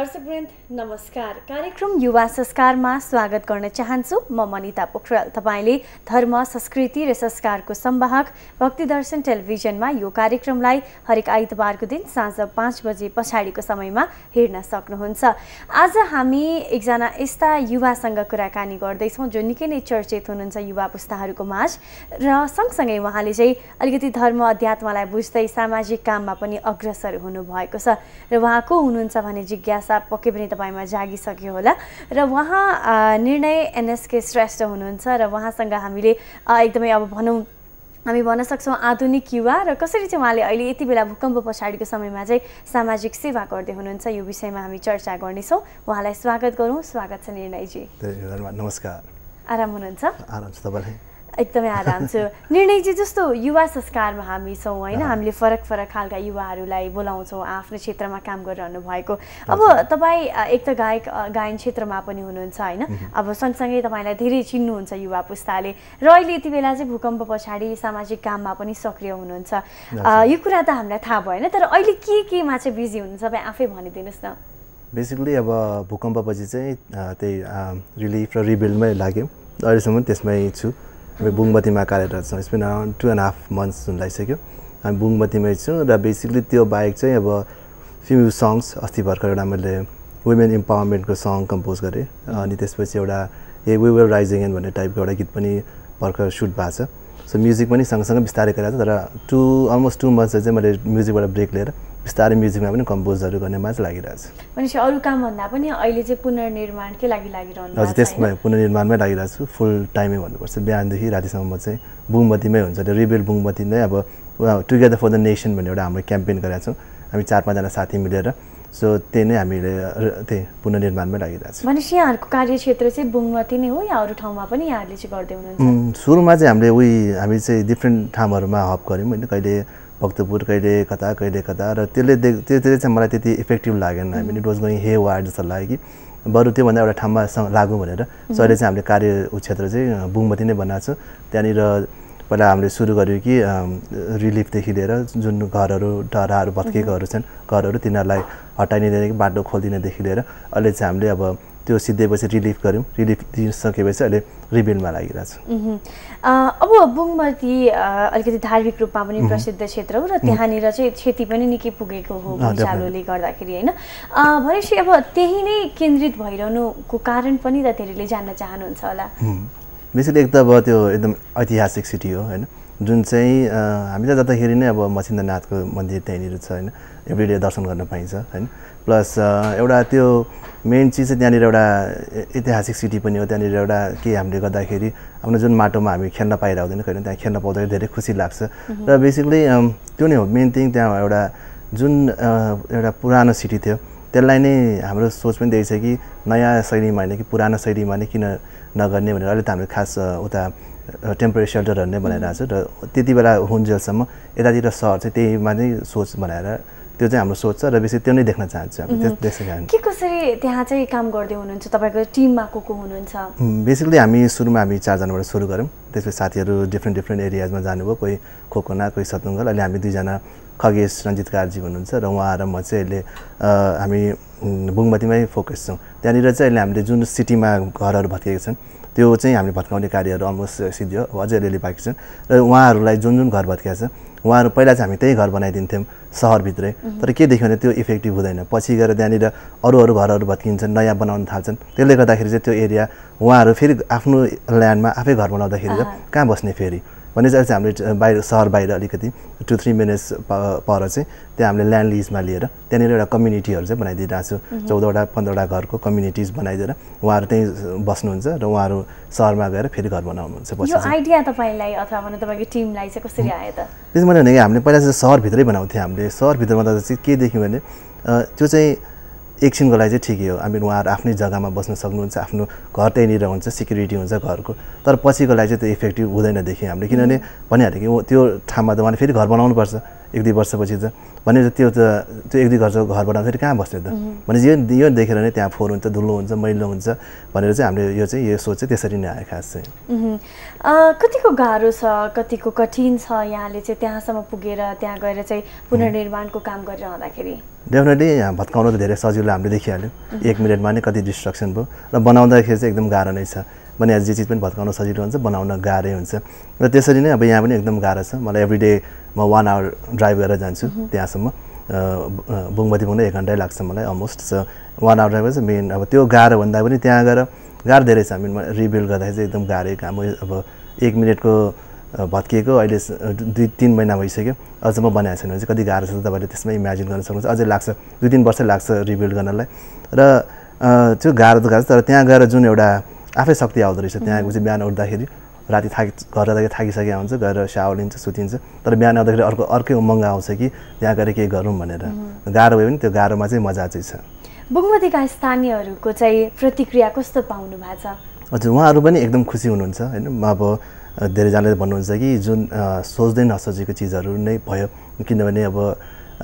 दर्शकवृन्द नमस्कार। कार्यक्रम युवा संस्कार में स्वागत गर्न चाहन्छु। म मनिता पोखरेल। तपाईले धर्म, संस्कृति र संस्कारको संवाहक भक्तिदर्शन टेलिभिजनमा यो कार्यक्रमलाई हरेक आइतबारको दिन साँझ 5 बजे पछाडिको समयमा हेर्न सक्नुहुन्छ। आज हामी एकजना यस्ता युवासँग कुराकानी गर्दै छौं जो निकै नै चर्चित हुनुहुन्छ युवा पुस्ताहरूको माझ र सँगसँगै उहाँले चाहिँ अलिकति धर्म, अध्यात्मलाई बुझ्दै सामाजिक काममा पनि अग्रसर हुनुभएको छ र उहाँको हुनुहुन्छ भने जिज्ञासा पक्कै पनि तपाईमा जागिसक्यो होला र उहाँ निर्णय एनएसके श्रेष्ठ हुनुहुन्छ र उहाँसँग हामीले एकदमै अब भनौँ हामी भन्न सक्छौँ आधुनिक युवा र कसरी चाहिँ उहाँले अहिले यति बेला भूकम्प पछाडिको समयमा चाहिँ सामाजिक सेवा गर्दै हुनुहुन्छ यो विषयमा हामी चर्चा गर्नेछौँ। उहाँलाई स्वागत गरौँ। स्वागत छ निर्णयजी। धन्यवाद। नमस्कार। आराम हुनुहुन्छ? आराम छ। तपाईलाई? एकदमै आराम छु। निर्णयजी, जस्तो युवा संस्कारमा हामी छौँ होइन, हामीले फरक फरक खालका युवाहरूलाई बोलाउँछौँ आफ्नो क्षेत्रमा काम गरिरहनु भएको। अब तपाईँ एक त गायन क्षेत्रमा पनि हुनुहुन्छ होइन, अब सँगसँगै तपाईँलाई धेरै चिन्नुहुन्छ युवा पुस्ताले र अहिले यति बेला चाहिँ भूकम्प पछाडि सामाजिक काममा पनि सक्रिय हुनुहुन्छ। यो कुरा त हामीलाई थाहा भएन, तर अहिले के केमा चाहिँ बिजी हुनुहुन्छ तपाईँ आफै भनिदिनुहोस् न। बेसिकली अब भूकम्पपछि चाहिँ त्यही रिलिफ र रिबिल्डमै लाग्यौँ, अहिलेसम्म त्यसमै छु। हामी बुङबत्तीमा कार्यरत छौँ। यसमा 2.5 मन्थ्स जुन लागिसक्यो हामी बुङबत्तीमै छौँ र बेसिकली त्यो बाहेक चाहिँ अब फ्यु सङ्ग्स अस्ति भर्खर एउटा मैले वुमेन इम्पावरमेन्टको सङ्ग कम्पोज गरेँ, अनि त्यसपछि एउटा ए वी वर राइजिङ एन भन्ने टाइपको एउटा गीत पनि भर्खर सुट भएको छ। सो म्युजिक पनि सँगसँगै बिस्तारै गरिरहेको छ, तर अलमोस्ट टू मन्थ्स चाहिँ मैले म्युजिकबाट ब्रेक लिएर बिस्तारै म्युजिकमा पनि कम्पोजहरू गर्नेमा चाहिँ लागिरहेको छु। भनेपछि अरू कामभन्दा पनि अहिले चाहिँ पुनर्निर्माणकै लागि लागिरहनु? हजुर, त्यसमा पुनर्निर्माणमै लागिरहेको छु। फुल टाइमै भन्नुपर्छ, बिहानदेखि रातिसम्म चाहिँ बुङबत्तीमै हुन्छ। त्यो रिबिल्ड बुङबत्ती नै अब टुगेदर फर द नेसन भन्ने एउटा हाम्रो क्याम्पेन गरेका छौँ हामी 4-5जना साथी मिलेर। सो त्यही नै हामीले त्यही पुनर्निर्माणमै लागिरहेको छ। भनेपछि यहाँहरूको कार्यक्षेत्र चाहिँ बुङबत्ती नै हो या अरू ठाउँमा पनि यहाँहरूले चाहिँ गर्दै हुनुहुन्छ? सुरुमा चाहिँ हामीले हामी चाहिँ डिफ्रेन्ट ठाउँहरूमा हप गऱ्यौँ होइन, कहिले भक्तपुर, कहिले कता, कहिले कता, र त्यसले चाहिँ मलाई त्यति इफेक्टिभ लागेन। हामी it was going haywire जस्तो लाग्यो कि बरु त्योभन्दा एउटा ठाउँमा लागौँ भनेर। सो अहिले चाहिँ हामीले कार्यक्षेत्र चाहिँ बुङबत्ती नै बनाएको छौँ। त्यहाँनिर पहिला हामीले सुरु गर्यो कि रिलिफदेखि लिएर जुन घरहरू, ढराहरू, भत्किएकोहरू छन् घरहरू, तिनीहरूलाई हटाइदिँदैन कि बाटो खोलिदिनेदेखि लिएर अहिले चाहिँ हामीले अब त्यो सिद्धेपछि रिलिफ गऱ्यौँ। रिलिफ दिइसकेपछि अहिले रिबिल्डमा लागिरहेको छु। अब बुङबत्ती अलिकति धार्मिक रूपमा पनि प्रसिद्ध क्षेत्र हो र त्यहाँनिर चाहिँ क्षति पनि निकै पुगेको हो भुइँचालोले गर्दाखेरि होइन। भनेपछि अब त्यही नै केन्द्रित भइरहनुको कारण पनि त धेरैले जान्न चाहनुहुन्छ होला। बेसिकली एक त अब त्यो एकदम ऐतिहासिक सिटी हो होइन, जुन चाहिँ हामी त जाँदाखेरि नै अब मच्छिन्द्रनाथको मन्दिर त्यहीँनिर छ होइन, एभ्रिडे दर्शन गर्न पाइन्छ होइन। प्लस एउटा त्यो मेन चिज चाहिँ त्यहाँनिर एउटा ऐतिहासिक सिटी पनि हो। त्यहाँनिर एउटा के हामीले गर्दाखेरि आफ्नो जुन माटोमा हामी खेल्न पाइरहँदैन कहिले, त्यहाँ खेल्न पाउँदाखेरि धेरै खुसी लाग्छ। र बेसिकली त्यो नै हो मेन थिङ। त्यहाँ एउटा जुन एउटा पुरानो सिटी थियो त्यसलाई नै हाम्रो सोच पनि दिएको छ कि नयाँ शैलीमा होइन कि पुरानो शैलीमा नै किन नगर्ने भनेर। अहिले त हामीले खास उता टेम्परेरी सेल्टरहरू नै बनाइरहेको छ, र त्यति बेला हुन्जेलसम्म यतातिर सहर चाहिँ त्यहीमा नै सोच बनाएर त्यो चाहिँ हाम्रो सोच छ र बेसी त्यो नै देख्न चाहन्छु हामी। त्यसै कारण के कसरी त्यहाँ चाहिँ काम गर्दै हुनुहुन्छ? तपाईँको टिममा को को हुनुहुन्छ? बेसिकली हामी सुरुमा 4जनाबाट सुरु गऱ्यौँ, त्यसपछि साथीहरू डिफ्रेन्ट डिफ्रेन्ट एरियाजमा जानुभयो। कोही खोकना, कोही सतुङ्गल। अहिले हामी 2जना खगेश रञ्जित कारजी हुनुहुन्छ र उहाँ र म चाहिँ अहिले हामी बुङबत्तीमै फोकस छौँ। त्यहाँनिर चाहिँ अहिले हामीले जुन सिटीमा घरहरू भत्किएका छन् त्यो चाहिँ हामीले भत्काउने कार्यहरू अलमोस्ट सिद्धियो। अब अझै अलिअलि बाँकी छन् र उहाँहरूलाई जुन जुन घर भत्किएको छ उहाँहरू पहिला चाहिँ हामी त्यही घर बनाइदिन्थ्यौँ सहरभित्रै, तर के देख्यो भने त्यो इफेक्टिभ हुँदैन। पछि गएर त्यहाँनिर अरू घरहरू भत्किन्छन्, नयाँ बनाउन थाल्छन्। त्यसले गर्दाखेरि चाहिँ त्यो एरिया उहाँहरू फेरि आफ्नो ल्यान्डमा आफै घर बनाउँदाखेरि त कहाँ बस्ने फेरि भने चाहिँ हामीले बाहिर सहर बाहिर अलिकति 2-3 मिनट्स पर चाहिँ त्यहाँ हामीले ल्यान्ड लिजमा लिएर त्यहाँनिर एउटा कम्युनिटीहरू चाहिँ बनाइदिइरहेको छु। 14-15 घरको कम्युनिटिज बनाइदिएर उहाँहरू त्यहीँ बस्नुहुन्छ र उहाँहरू सहरमा गएर फेरि घर बनाउनुहुन्छ। पछि आइडिया तपाईँलाई अथवा तपाईँको टिमलाई चाहिँ कसरी आयो त? त्यसो मैले भने कि हामीले पहिला चाहिँ सहरभित्रै बनाउँथ्यौँ। हामीले सहरभित्रमा चाहिँ के देख्यौँ भने त्यो चाहिँ एकछिनको लागि चाहिँ ठिकै हो, हामी उहाँहरू आफ्नै जग्गामा बस्न सक्नुहुन्छ, आफ्नो घर त्यहीँनिर हुन्छ, सिक्युरिटी हुन्छ घरको। तर पछिको लागि चाहिँ त्यो इफेक्टिभ हुँदैन देखेँ हामीले, किनभने भनिहाल्यो कि त्यो ठाउँमा त उहाँले फेरि घर बनाउनुपर्छ। एक दुई वर्षपछि त भनेपछि त्यो एक दुई घरबाट फेरि कहाँ बस्ने त भनेपछि यो देखेर नै त्यहाँ फोहोर हुन्छ, धुलो हुन्छ, मैलो हुन्छ भनेर चाहिँ हामीले यो सोच चाहिँ त्यसरी नै आयो खास चाहिँ। कतिको गाह्रो छ, कतिको कठिन छ यहाँले चाहिँ त्यहाँसम्म पुगेर त्यहाँ गएर चाहिँ पुनर्निर्माणको काम गरिरहँदाखेरि? डेफिनेटली यहाँ भत्काउन त धेरै सजिलो हामीले देखिहाल्यौँ, एक मिनटमा नै कति डिस्ट्रक्सन भयो र बनाउँदाखेरि चाहिँ एकदम गाह्रो नै छ। मैंने जे चीज में भत्काउन सजिलो हुन्छ, बनाउन गाह्रो हुन्छ र त्यसरी नै अब यहाँ पनि एकदम गाह्रो छ। मलाई एभ्री डे म 1 आवर ड्राइभ गरेर जान्छु त्यहाँसम्म, बुङबत्ती पुग्न 1 घण्टा लाग्छ मलाई अलमोस्ट। सो 1 आवर ड्राइभ चाहिँ मेन अब त्यो गाह्रो भन्दा पनि त्यहाँ गएर गाह्रो धेरै छ। मेन रिबिल्ड गर्दाखेरि चाहिँ एकदम गाह्रै काम हो। अब 1 मिनेटको भत्किएको अहिले 2-3 महिना भइसक्यो, अझसम्म बनाएको छैन भने चाहिँ कति गाह्रो छ तपाईले त्यसमा इमेजिन गर्न सक्नुहुन्छ। अझै लाग्छ 2-3 वर्ष लाग्छ रिबिल्ड गर्नलाई र त्यो गाह्रो त गाह्रो छ। तर त्यहाँ गएर जुन एउटा आफै शक्ति आउँदो रहेछ, त्यहाँ गएपछि बिहान उठ्दाखेरि राति घर जाँदाखेरि थाकिसकेको हुन्छ, गएर सावर लिन्छ, सुतिन्छ, तर बिहान आउँदाखेरि अर्कै उमङ्ग आउँछ कि त्यहाँ गएर केही गरौँ भनेर। गाह्रो भयो भने त्यो गाह्रोमा चाहिँ मजा चाहिँ छ। बुङबत्तीका स्थानीयहरूको चाहिँ प्रतिक्रिया कस्तो पाउनु भएको छ? हजुर, उहाँहरू पनि एकदम खुसी हुनुहुन्छ हैन। अब धेरैजनाले भन्नुहुन्छ कि जुन सोच्दै नसोचेको चिजहरू नै भयो, किनभने अब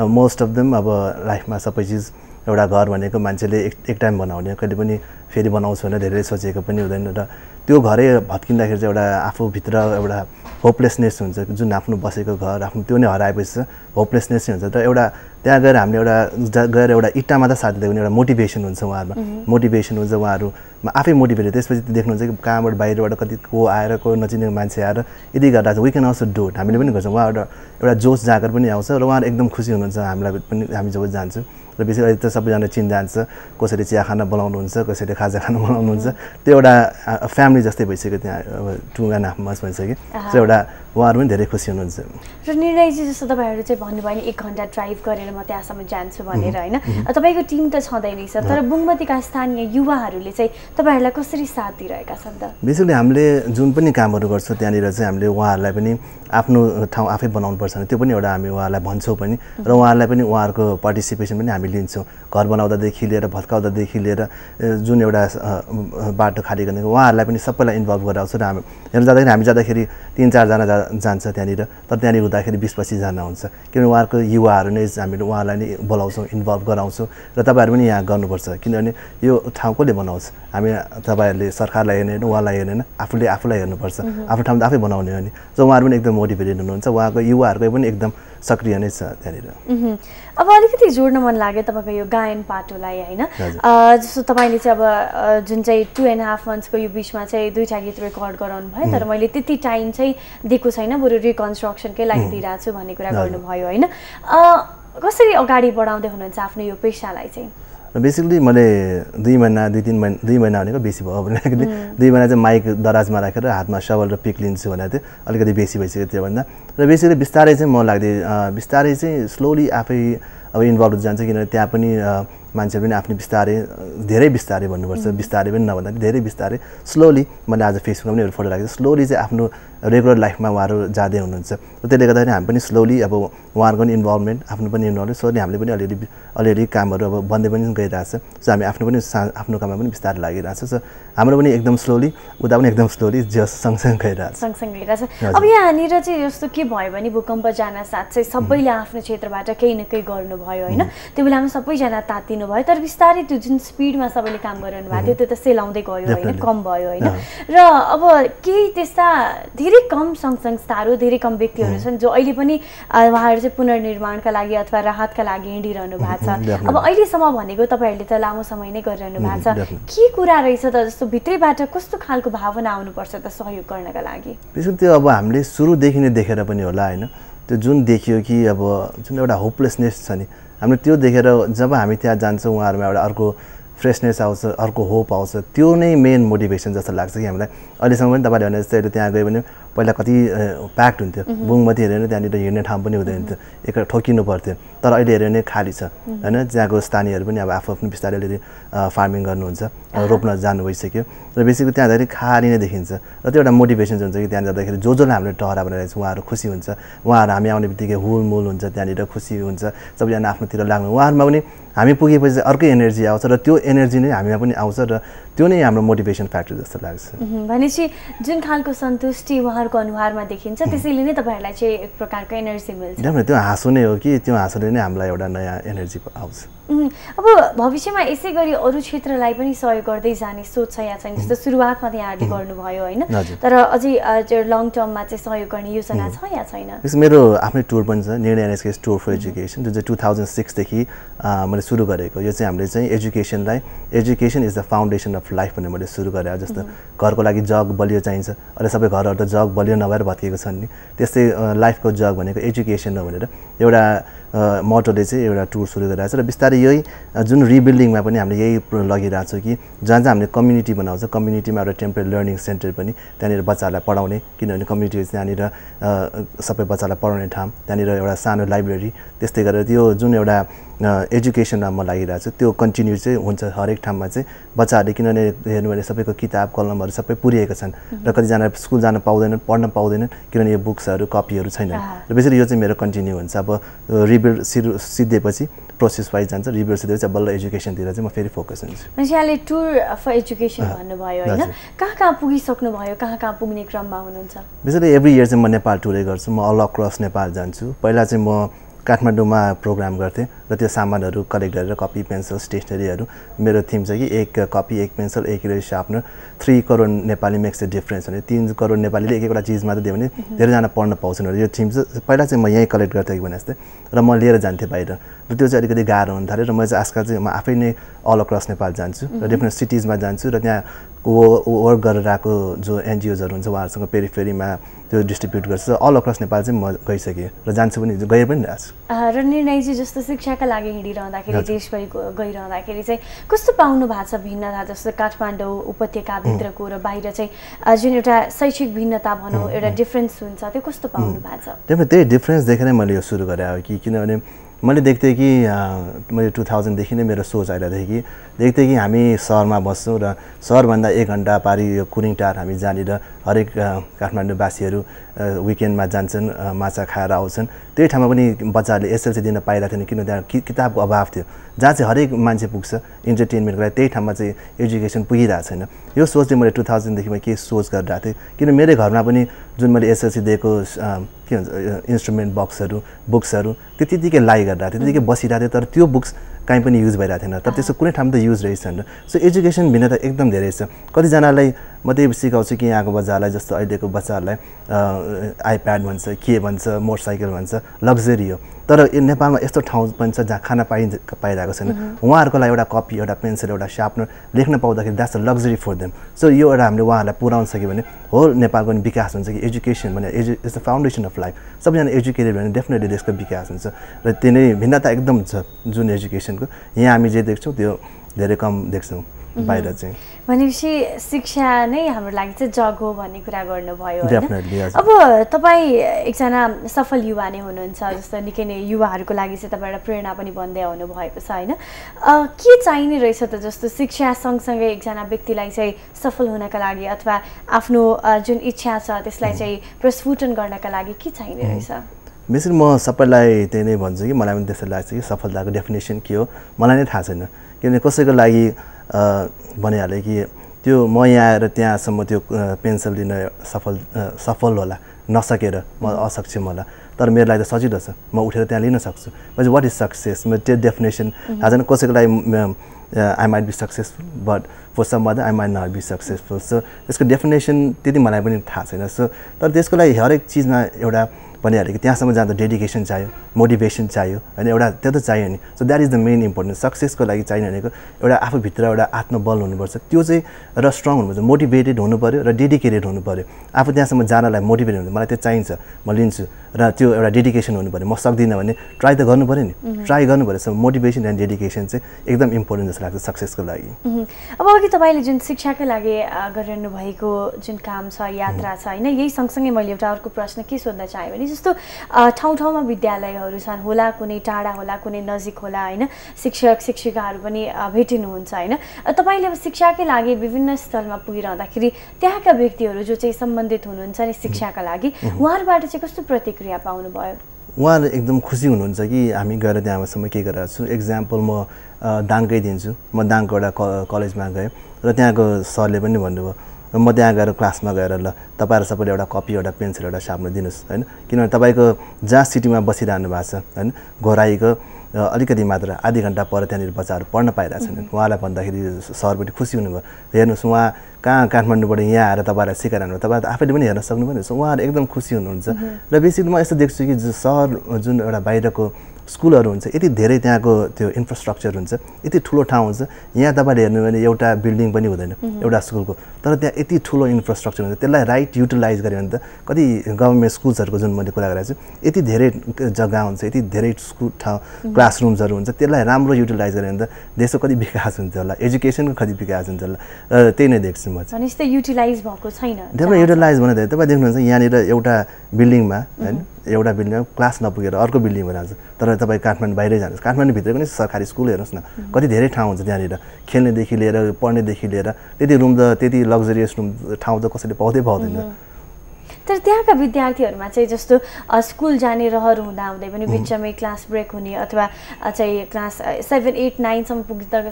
मोस्ट अफ देम अब लाइफमा सबै चिज एउटा घर भनेको मान्छेले एक टाइम बनाउने, कहिले पनि फेरि बनाउँछु भनेर धेरै सोचेको पनि हुँदैन र त्यो घरै भत्किँदाखेरि चाहिँ एउटा आफूभित्र एउटा होपलेसनेस हुन्छ। जुन आफ्नो बसेको घर आफ्नो त्यो नै हराएपछि चाहिँ होपलेसनेस नै हुन्छ। र एउटा त्यहाँ गएर हामीले एउटा गएर एउटा इट्टामा त साथ दियो भने एउटा मोटिभेसन हुन्छ उहाँहरूमा, मोटिभेसन हुन्छ उहाँहरूमा आफै मोटिभेट। त्यसपछि देख्नुहुन्छ कि कहाँबाट बाहिरबाट कति को आएर को नचिनेको मान्छे आएर यदि गर्दा चाहिँ we can also do it, हामीले पनि गर्छौँ। उहाँबाट एउटा जोस जागर पनि आउँछ र उहाँहरू एकदम खुसी हुनुहुन्छ हामीलाई पनि, हामी जब जान्छौँ। र विशेष अहिले त सबैजना चिन जान्छ, कसैले चिया खाना बनाउनुहुन्छ, कसैले खाजा खाना बनाउनुहुन्छ, त्यो एउटा फ्यामिली जस्तै भइसक्यो त्यहाँ। अब 2.5 मन्थ भइसक्यो, सो एउटा उहाँहरू पनि धेरै खुसी हुनुहुन्छ। र निर्णयजी जस्तो तपाईँहरू चाहिँ भन्नुभयो नि 1 घण्टा ड्राइभ गरेर म त्यहाँसम्म जान्छु भनेर होइन, तपाईँको टिम त छँदै नै छ, तर बुङबत्तीका स्थानीय युवाहरूले चाहिँ तपाईँहरूलाई कसरी साथ दिइरहेका छन् त? बेसिकली हामीले जुन पनि कामहरू गर्छौँ त्यहाँनिर चाहिँ हामीले उहाँहरूलाई पनि आफ्नो ठाउँ आफै बनाउनुपर्छ भने त्यो पनि एउटा हामी उहाँहरूलाई भन्छौँ पनि, र उहाँहरूलाई पनि उहाँहरूको पार्टिसिपेसन पनि हामी लिन्छौँ। घर बनाउँदादेखि लिएर भत्काउँदादेखि लिएर जुन एउटा बाटो खाली गर्ने उहाँहरूलाई पनि सबैलाई इन्भल्भ गरेर आउँछ। र हामी हेर्न जाँदाखेरि हामी जाँदाखेरि 3-4जना जान्छ त्यहाँनिर, तर त्यहाँनिर हुँदाखेरि 20-25जना हुन्छ, किनभने उहाँहरूको युवाहरू नै हामीले उहाँलाई नै बोलाउँछौँ, इन्भल्भ गराउँछौँ। र तपाईँहरू पनि यहाँ गर्नुपर्छ, किनभने यो ठाउँ कसले बनाउँछ? हामी तपाईँहरूले सरकारलाई हेर्ने होइन, उहाँलाई हेर्ने होइन, आफूले आफूलाई हेर्नुपर्छ, आफ्नो ठाउँ त आफै बनाउने हो नि। सो उहाँहरू पनि एकदम मोटिभेटेड हुनुहुन्छ, उहाँको युवाहरूको पनि एकदम सक्रिय नै छ त्यहाँनिर। अब अलिकति जोड्न मन लाग्यो तपाईँको यो गायन पाटोलाई होइन, जस्तो तपाईँले चाहिँ अब जुन चाहिँ 2.5 मन्थको यो बिचमा चाहिँ 2टा गीत रेकर्ड गराउनु भयो, तर मैले त्यति टाइम चाहिँ दिएको छैन, बरु रिकन्स्ट्रक्सनकै लागि दिइरहेको छु भन्ने कुरा गर्नुभयो होइन। कसरी अगाडि बढाउँदै हुनुहुन्छ आफ्नो यो पेसालाई चाहिँ? बेसिकली मैले 2 महिना 2-3 महिना भनेको बेसी भयो भनेको, 2 महिना चाहिँ माइक दराजमा राखेर हातमा शबल र पिक लिन्छु भनेको थिएँ, अलिकति बेसी भइसक्यो त्योभन्दा। र बेसिकली बिस्तारै चाहिँ म बिस्तारै चाहिँ स्लोली आफै अब इन्भल्भ हुँदै जान्छ, किनभने त्यहाँ पनि मान्छेहरू पनि आफ्नो धेरै बिस्तारै भन्नुपर्छ, बिस्तारै पनि नभन्दा धेरै बिस्तारै स्लोली। मैले आज फेसबुकमा पनि एउटा फोटो राखेको छु, स्लोली चाहिँ आफ्नो रेगुलर लाइफमा उहाँहरू जाँदै हुनुहुन्छ। त्यसले गर्दाखेरि हामी पनि स्लोली अब उहाँहरूको पनि इन्भल्भमेन्ट, आफ्नो पनि इन्भल्भमेन्ट, स्लोली हामीले पनि अलिअलि कामहरू अब बन्दै पनि गइरहेछ। सो हामी आफ्नो पनि आफ्नो काममा पनि बिस्तारै लागिरहेछ। सो हाम्रो पनि एकदम स्लोली, उता पनि एकदम स्लोली, जस सँगसँगै गइरहेछ। अब यहाँनिर चाहिँ जस्तो के भयो भने भूकम्प जान साथ चाहिँ सबैले आफ्नो क्षेत्रबाट केही न केही गर्नुभयो होइन, त्यो बेलामा सबैजना तातिनु भयो, तर बिस्तारै त्यो जुन स्पिडमा सबैले काम गरिरहनु भएको थियो त्यो त सेलाउँदै गयो होइन, कम भयो होइन। र अब केही त्यस्ता धेरै कम सङ्घ संस्थाहरू, धेरै कम व्यक्तिहरू छन् जो अहिले पनि उहाँहरू चाहिँ पुनर्निर्माणका लागि अथवा राहतका लागि हिँडिरहनु भएको छ। अब अहिलेसम्म भनेको तपाईँहरूले त लामो समय नै गरिरहनु भएको छ, के कुरा रहेछ त जस्तो भित्रैबाट कस्तो खालको भावना आउनुपर्छ त सहयोग गर्नका लागि? त्यो अब हामीले सुरुदेखि नै देखेर पनि होला होइन, त्यो जुन देखियो कि अब जुन एउटा होपलेसनेस छ नि, हामीले त्यो देखेर जब हामी त्यहाँ जान्छौँ उहाँहरूमा एउटा अर्को फ्रेसनेस आउँछ, अर्को होप आउँछ, त्यो नै मेन मोटिभेसन जस्तो लाग्छ कि हामीलाई। अहिलेसम्म पनि तपाईँले भने जस्तै त्यहाँ गयो भने पहिला कति प्याक्ड हुन्थ्यो, बुङबत्ती हेऱ्यो भने त्यहाँनिर हिँड्ने ठाउँ पनि हुँदैन थियो, एक ठोकिनु पर्थ्यो, तर अहिले हेऱ्यो भने खाली छ होइन। त्यहाँको स्थानीयहरू पनि अब आफू आफ्नो बिस्तारै अलिअलि फार्मिङ गर्नुहुन्छ, रोप्न जानु भइसक्यो, र बेसीको त्यहाँ जाँदाखेरि खाली नै देखिन्छ। र त्यो एउटा मोटिभेसन हुन्छ कि त्यहाँ जाँदाखेरि जो जसलाई हामीले टहरा बनाइरहेको छ उहाँहरू खुसी हुन्छ, उहाँहरू हामी आउने बित्तिकै हुलमुल हुन्छ त्यहाँनिर, खुसी हुन्छ सबैजना आफ्नोतिर लाग्नु। उहाँहरूमा पनि हामी पुगेपछि अर्कै एनर्जी आउँछ, र त्यो एनर्जी नै हामीमा पनि आउँछ, र त्यो नै हाम्रो मोटिभेसन फ्याक्टर जस्तो लाग्छ। भनेपछि जुन खालको सन्तुष्टि उहाँहरू अनुहारको अनुहारमा देखिन्छ त्यसैले नै तपाईहरुलाई चाहिँ एक प्रकारको एनर्जी मिल्छ। जब त्यो हाँसो नै हो कि त्यो हाँसोले नै हामीलाई एउटा नयाँ एनर्जी आउँछ। अब भविष्यमा यसै गरी अरु क्षेत्रलाई पनि सहयोग गर्दै जाने सोच छ या छैन? जस्तो सुरुवातमा त्यहाँहरुले गर्नुभयो हैन, तर अझै लङ टर्ममा चाहिँ सहयोग गर्ने योजना छ या छैन? मेरो आफ्नै टुर पनि छ, निर्णय एनएसकेस टुर फर एजुकेशन, जो 2006 देखि मैले सुरु गरेको। यो चाहिँ हामीले चाहिँ एजुकेशनलाई education is the foundation of life भनेर मैले सुरु गरे। जस्तो घरको लागि जग बलियो चाहिन्छ, अहिले सबै घरहरु त जग बलियो नभएर भत्केको छन् नि, त्यस्तै लाइफको जग भनेको एजुकेसन हो भनेर एउटा मोटोले चाहिँ एउटा टुर सुरु गरिरहेछ। र बिस्तारै यही जुन रिबिल्डिङमा पनि हामीले यही लगिरहेको छौँ कि जहाँ जहाँ हामीले कम्युनिटी बनाउँछ, कम्युनिटीमा एउटा टेम्परेरी लर्निङ सेन्टर पनि त्यहाँनिर बच्चाहरूलाई पढाउने, किनभने कम्युनिटी त्यहाँनिर सबै बच्चाहरूलाई पढाउने ठाउँ, त्यहाँनिर एउटा सानो लाइब्रेरी, त्यस्तै गरेर त्यो जुन एउटा एजुकेसनमा म लागिरहेको छु त्यो कन्टिन्यू चाहिँ हुन्छ हरेक ठाउँमा चाहिँ। बच्चाहरूले किनभने हेर्नु भने सबैको किताब कलमहरू सबै पुरिएका छन् र कतिजना स्कुल जान पाउँदैनन्, पढ्न पाउँदैनन् किनभने यो बुक्सहरू कपीहरू छैनन्। र त्यसरी यो चाहिँ मेरो कन्टिन्यू हुन्छ। अब रिबिल्ड सिद्धेपछि प्रोसेस वाइज जान्छ, रिबिल्ड सिद्धेपछि बल्ल एजुकेसनतिर चाहिँ म फेरि फोकस हुन्छु। मान्छेले टुर फर एजुकेसन भन्नुभयो हैन, कहाँ कहाँ पुगिसक्नु भयो, कहाँ कहाँ पुग्ने क्रममा हुनुहुन्छ? बेसिकली एभ्री इयर चाहिँ म नेपाल टुरै गर्छु, म अल अक्रस नेपाल जान्छु। पहिला चाहिँ म काठमाडौँमा प्रोग्राम गर्थे र त्यो सामानहरू कलेक्ट गरेर कपी पेन्सिल स्टेसनरीहरू, मेरो थिम छ कि एक कपी एक पेन्सिल एक erase sharpener 3 crore Nepali makes a difference भने 3 करोड नेपालीले एक एकवटा चीज मात्र दियो भने धेरैजना पढ्न पाउँछन्। यो थिम चाहिँ पहिला चाहिँ म यहीँ कलेक्ट गर्थेँ भने जस्तै, र म लिएर जान्थेँ बाहिर, र त्यो चाहिँ अलिकति गाह्रो हुन थाल्यो। र म चाहिँ आजकल चाहिँ म आफै नै अल अक्रस नेपाल जान्छु र डिफ्रेन्ट सिटिजमा जान्छु र त्यहाँ वर्क गरेर आएको जो एनजिओजहरू हुन्छ उहाँहरूसँग पेरिफेरीमा त्यो डिस्ट्रिब्युट गर्छ। अल अक्रस नेपाल चाहिँ म गइसकेँ र जान्छु पनि, गएर पनि रहेछु। र निर्णयजी जस्तो शिक्षाका लागि हिँडिरहँदाखेरि देशभरि गइरहँदाखेरि चाहिँ कस्तो पाउनु भएको छ भिन्नता? जस्तो काठमाडौँ उपत्यकाभित्रको र बाहिर चाहिँ जुन एउटा शैक्षिक भिन्नता भनौँ, एउटा डिफ्रेन्स हुन्छ, त्यो कस्तो पाउनु भएको छ? त्यही डिफ्रेन्स देखेर मैले यो सुरु गरेँ कि किनभने मैले देख्थेँ कि मैले 2000 देखि नै मेरो सोच आइरहेको थिएँ कि देख्थेँ कि हामी सहरमा बस्छौँ र सहरभन्दा 1 घन्टा पारि यो कुरिङटार हामी जानेर हरेक काठमाडौँवासीहरू विकेन्डमा जान्छन्, माछा खाएर आउँछन्। त्यही ठाउँमा पनि बच्चाहरूले एसएलसी दिन पाइरहेको थिएन किन त्यहाँ किताबको अभाव थियो, जहाँ चाहिँ हरेक मान्छे पुग्छ इन्टरटेनमेन्टको लागि त्यही ठाउँमा चाहिँ एजुकेसन पुगिरहेको छैन। यो सोच चाहिँ मैले 2000 देखि म के सोच गरिरहेको थिएँ किन मेरै घरमा पनि जुन मैले एसएलसी दिएको के भन्छ इन्स्ट्रुमेन्ट बक्सहरू बुक्सहरू त्यो त्यतिकै लाइ गरिरहेको थियो, त्यतिकै बसिरहेको थियो, तर त्यो बुक्स कहीँ पनि युज भइरहेको थिएन, तर त्यसको कुनै ठाउँमा त युज रहेछन्। सो एजुकेसन भिन्नता एकदम धेरै छ। कतिजनालाई म त्यही सिकाउँछु कि यहाँको बच्चाहरूलाई, जस्तो अहिलेको बच्चाहरूलाई आइप्याड भन्छ, के भन्छ, मोटरसाइकल भन्छ, लग्जरी हो, तर नेपालमा यस्तो ठाउँ पनि छ जहाँ खाना पाइरहेको छैन। उहाँहरूको लागि एउटा कपी एउटा पेन्सिल एउटा शार्पनर लेख्न पाउँदाखेरि that's a luxury for them. So यो एउटा हामीले उहाँहरूलाई पुऱ्याउन सक्यो भने होल नेपालको पनि विकास हुन्छ कि एजुकेसन भने is the foundation of life, सबैजना एजुकेटेड भने डेफिनेटली देशको विकास हुन्छ। र त्यही नै भिन्नता एकदम छ जुन एजुकेसनको यहाँ हामी जे देख्छौँ त्यो धेरै कम देख्छौँ बाहिर चाहिँ। भनेपछि शिक्षा नै हाम्रो लागि चाहिँ जग हो भन्ने कुरा गर्नुभयो। अब तपाईँ एकजना सफल युवा नै हुनुहुन्छ, जस्तो निकै नै युवाहरूको लागि चाहिँ तपाईँ एउटा प्रेरणा पनि बन्दै आउनुभएको छ होइन, के चाहिने रहेछ त जस्तो शिक्षा सँगसँगै एकजना व्यक्तिलाई चाहिँ सफल हुनका लागि अथवा आफ्नो जुन इच्छा छ त्यसलाई चाहिँ प्रस्फुटन गर्नका लागि के चाहिने रहेछ? बेसी म सबैलाई त्यही नै भन्छु कि मलाई पनि त्यस्तै लाग्छ कि सफलताको डेफिनेसन के हो मलाई नै थाहा छैन, किनभने कसैको लागि भनिहालेँ कि त्यो म यहाँ आएर त्यहाँसम्म त्यो पेन्सिल दिन सफल होला नसकेर म असक्षम होला, तर मेरो लागि त सजिलो छ, म उठेर त्यहाँ लिन सक्छु। बट वाट इज सक्सेस मेरो त्यो डेफिनेसन थाहा छैन। कसैको लागि I might be successful but for some other I might not be successful, so त्यसको डेफिनेसन त्यति मलाई पनि थाहा छैन। सो तर त्यसको लागि हरेक चिजमा एउटा भनिहाल्यो कि त्यहाँसम्म जाँदा डेडिकेसन चाहियो, मोटिभेसन चाहियो होइन, एउटा त्यो त चाहियो नि। So that is the main important. सक्सेसको लागि चाहिने भनेको एउटा आफूभित्र एउटा आत्मबल हुनुपर्छ, त्यो चाहिँ र स्ट्रङ हुनुपर्छ, मोटिभेटेड हुनुपऱ्यो र डेडिकेटेड हुनुपऱ्यो। आफू त्यहाँसम्म जानलाई मोटिभेट हुनु मलाई त्यो चाहिन्छ म लिन्छु र त्यो एउटा डेडिकेसन हुनुपऱ्यो। म सक्दिनँ भने ट्राई त गर्नुपऱ्यो नि, ट्राई गर्नुपऱ्यो। सो मोटिभेसन एन्ड डेडिकेसन चाहिँ एकदम इम्पोर्टेन्ट जस्तो लाग्छ सक्सेसको लागि। अब अघि तपाईँले जुन शिक्षाको लागि गरिरहनु भएको जुन काम छ यात्रा छ होइन, यही सँगसँगै मैले एउटा अर्को प्रश्न के सोध्न चाहेँ भने जस्तो ठाउँ ठाउँमा विद्यालयहरू छन् होला, कुनै टाढा होला कुनै नजिक होला होइन, शिक्षक शिक्षिकाहरू पनि भेटिनुहुन्छ होइन, तपाईँले अब शिक्षाकै लागि विभिन्न स्थलमा पुगिरहँदाखेरि त्यहाँका व्यक्तिहरू जो चाहिँ सम्बन्धित हुनुहुन्छ नि शिक्षाका लागि उहाँहरूबाट चाहिँ कस्तो प्रतिक्रिया पाउनुभयो? उहाँहरू एकदम खुसी हुनुहुन्छ कि हामी गएर त्यहाँसम्म के गरेर छु। एक्जाम्पल म दाङकै दिन्छु, म दाङको एउटा कलेजमा गएँ र त्यहाँको सरले पनि भन्नुभयो म त्यहाँ गएर क्लासमा गएर ल तपाईहरु सबैले एउटा कपी एउटा पेन्सिल एउटा सार्पनर दिनुस् हैन किनभने तपाईको जहाँ सिटीमा बसिरहनु भएको छ हैन घोराइको अलिकति मात्र आधा घण्टा पर त्यहाँनिर बच्चाहरु पढ्न पाइरा छैनन् उहाँलाई भन्दाखेरि सरपटि खुसी हुनुभयो हेर्नुस् उहाँ कहाँ काठमाडौँबाट यहाँ आएर तपाईहरुलाई सिकाइरहनु तपाईहरु त आफैले पनि हेर्न सक्नुभयो उहाँहरु एकदम खुसी हुनुहुन्छ र बेसिकली म यस्तो देख्छु कि सर जुन एउटा बाहिरको स्कूलहरु हुन्छ यति धेरै त्यहाँको त्यो इन्फ्रास्ट्रक्चर हुन्छ यति ठूलो ठाउँ हुन्छ यहाँ तपाईले हेर्नु भने एउटा बिल्डिङ पनि हुँदैन एउटा स्कूलको तर त्यहाँ यति ठूलो इन्फ्रास्ट्रक्चर हुन्छ त्यसलाई राइट युटिलाइज गर्यो भने त कति गभर्नमेन्ट स्कूलहरुको जुन मैले कुरा गरेछु यति धेरै जग्गा हुन्छ यति धेरै स्कूल ठाउँ क्लासरुम्सहरु हुन्छ त्यसलाई राम्रो युटिलाइज गर्यो भने त देशको कति विकास हुन्छ होला एजुकेसनको कति विकास हुन्छ होला त्यही नै देख्छु म चाहिँ अनि यस्तो युटिलाइज भएको छैन धेरै युटिलाइज भने तपाई देख्नुहुन्छ यहाँ निर एउटा बिल्डिङमा हैन एउटा बिल्डिङ क्लास नपुगेर अर्को बिल्डिङमा जान्छ तर तपाई काठमाडौँ बाहिरै जानुस् काठमाडौँ भित्र पनि सरकारी स्कूल हेर्नुस् न कति धेरै ठाउँ हुन्छ त्यहाँ निर खेल्ने देखि लिएर पढ्ने देखि लिएर त्यति रुम त त्यति लग्जरियस रुम ठाउँ त कसैले पाउँदै पाउँदैन तर त्यहाँका विद्यार्थीहरुमा चाहिँ जस्तो स्कूल जाने रहर हुँदा हुँदै पनि बिचमै क्लास ब्रेक हुने अथवा चाहिँ क्लास 7, 8, 9 सम्म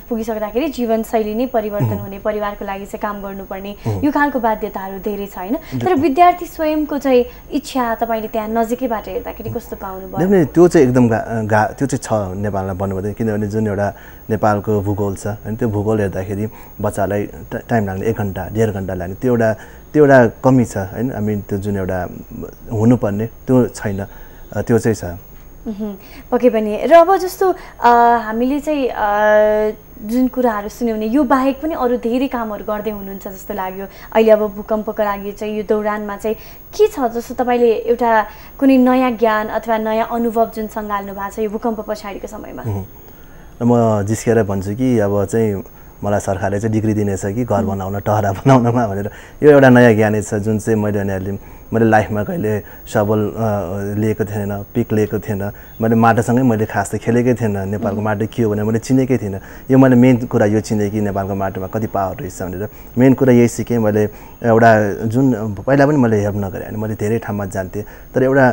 पुगिसक्दाखेरि जीवनशैली नै परिवर्तन हुने परिवारको लागि चाहिँ काम गर्नुपर्ने यो खालको बाध्यताहरु धेरै छ हैन तर विद्यार्थी स्वयंको चाहिँ इच्छा तपाईले त्यहाँ नजिकैबाट हेर्दाखेरि कस्तो पाउनु भयो त्यो चाहिँ एकदम त्यो चाहिँ छ नेपालमा भन्नुभयो किनभने जुन एउटा नेपालको भूगोल छ अनि त्यो भूगोल हेर्दाखेरि बच्चालाई टाइम लाग्ने 1 घण्टा 1.5 घण्टा लाग्ने त्यो एउटा कमी छ हैन आई मिन त्यो जुन एउटा हुनुपर्ने त्यो छैन त्यो चाहिँ छ पक्कै पनि र अब जस्तो हामीले चाहिँ जुन कुराहरु सुन्यौ नि यो बाहेक पनि अरु धेरै कामहरु गर्दै हुनुहुन्छ जस्तो लाग्यो अहिले अब भूकम्पको लागि चाहिँ यो दौरानमा चाहिँ के छ जस्तो तपाईले एउटा कुनै नयाँ ज्ञान अथवा नयाँ अनुभव जुन संगाल्नु भएको छ यो भूकम्प पछाडीको समयमा म जिस्केर भन्छु कि अब चाहिँ मलाई सरकारले चाहिँ डिग्री दिनेछ कि घर बनाउन टहरा बनाउनमा भनेर यो एउटा नयाँ ज्ञानै छ जुन चाहिँ मैले लाइफमा कहिले सबल लिएको थिएन पिक लिएको थिएन मैले माटोसँगै मैले खास त खेलेकै थिएन नेपालको माटो के हो भनेर मैले चिनेकै थिएन यो मैले मेन कुरा यो चिने कि नेपालको माटोमा कति पावर रहेछ भनेर मेन कुरा यही सिकेँ मैले एउटा जुन पहिला पनि मैले हेल्प नगरे अनि मैले धेरै ठाउँमा जान्थे तर एउटा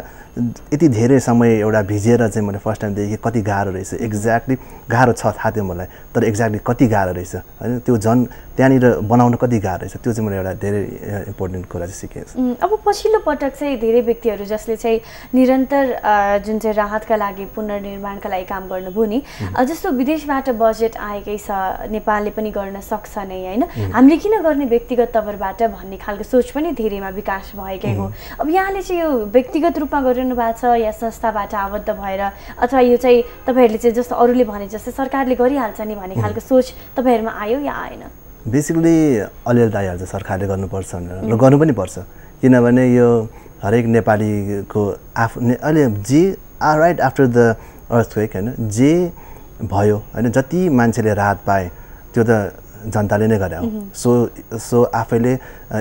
यति धेरै समय एउटा भिजेर चाहिँ मैले फर्स्ट टाइम देखेँ कति गाह्रो रहेछ एक्ज्याक्टली गाह्रो छ थाहा थियो मलाई तर एक्ज्याक्टली कति गाह्रो रहेछ हैन त्यो जन त्यहाँनिर बनाउन कति गाह्रो रहेछ त्यो चाहिँ मैले एउटा धेरै इम्पोर्टेन्ट कुरा चाहिँ सिकेँ अब पछिल्लो पटक चाहिँ धेरै व्यक्तिहरू जसले चाहिँ निरन्तर जुन चाहिँ राहतका लागि पुनर्निर्माणका लागि काम गर्नुभयो नि जस्तो विदेशबाट बजेट आएकै छ नेपालले पनि गर्न सक्छ नै हैन हामीले किन गर्ने व्यक्तिगत तवरबाट भन्ने खालको सोच पनि धेरैमा विकास भएकै हो अब यहाँले चाहिँ यो व्यक्तिगत रूपमा या संस्थाबाट आबद्ध भएर अथवा यो चाहिँ तपाईहरुले चाहिँ जस्तो अरूले भने जस्तै सरकारले गरिहाल्छ नि भन्ने खालको सोच तपाईहरुमा आयो या आएन बेसिकली अलिअलि आइहाल्छ सरकारले गर्नुपर्छ र गर्नु पनि पर्छ किनभने यो हरेक नेपालीको आफ्नै अहिले जे राइट आफ्टर द अर्थक्वेक हैन जे भयो हैन जति मान्छेले राहत पाए त्यो त जनताले नै गरे हो सो आफैले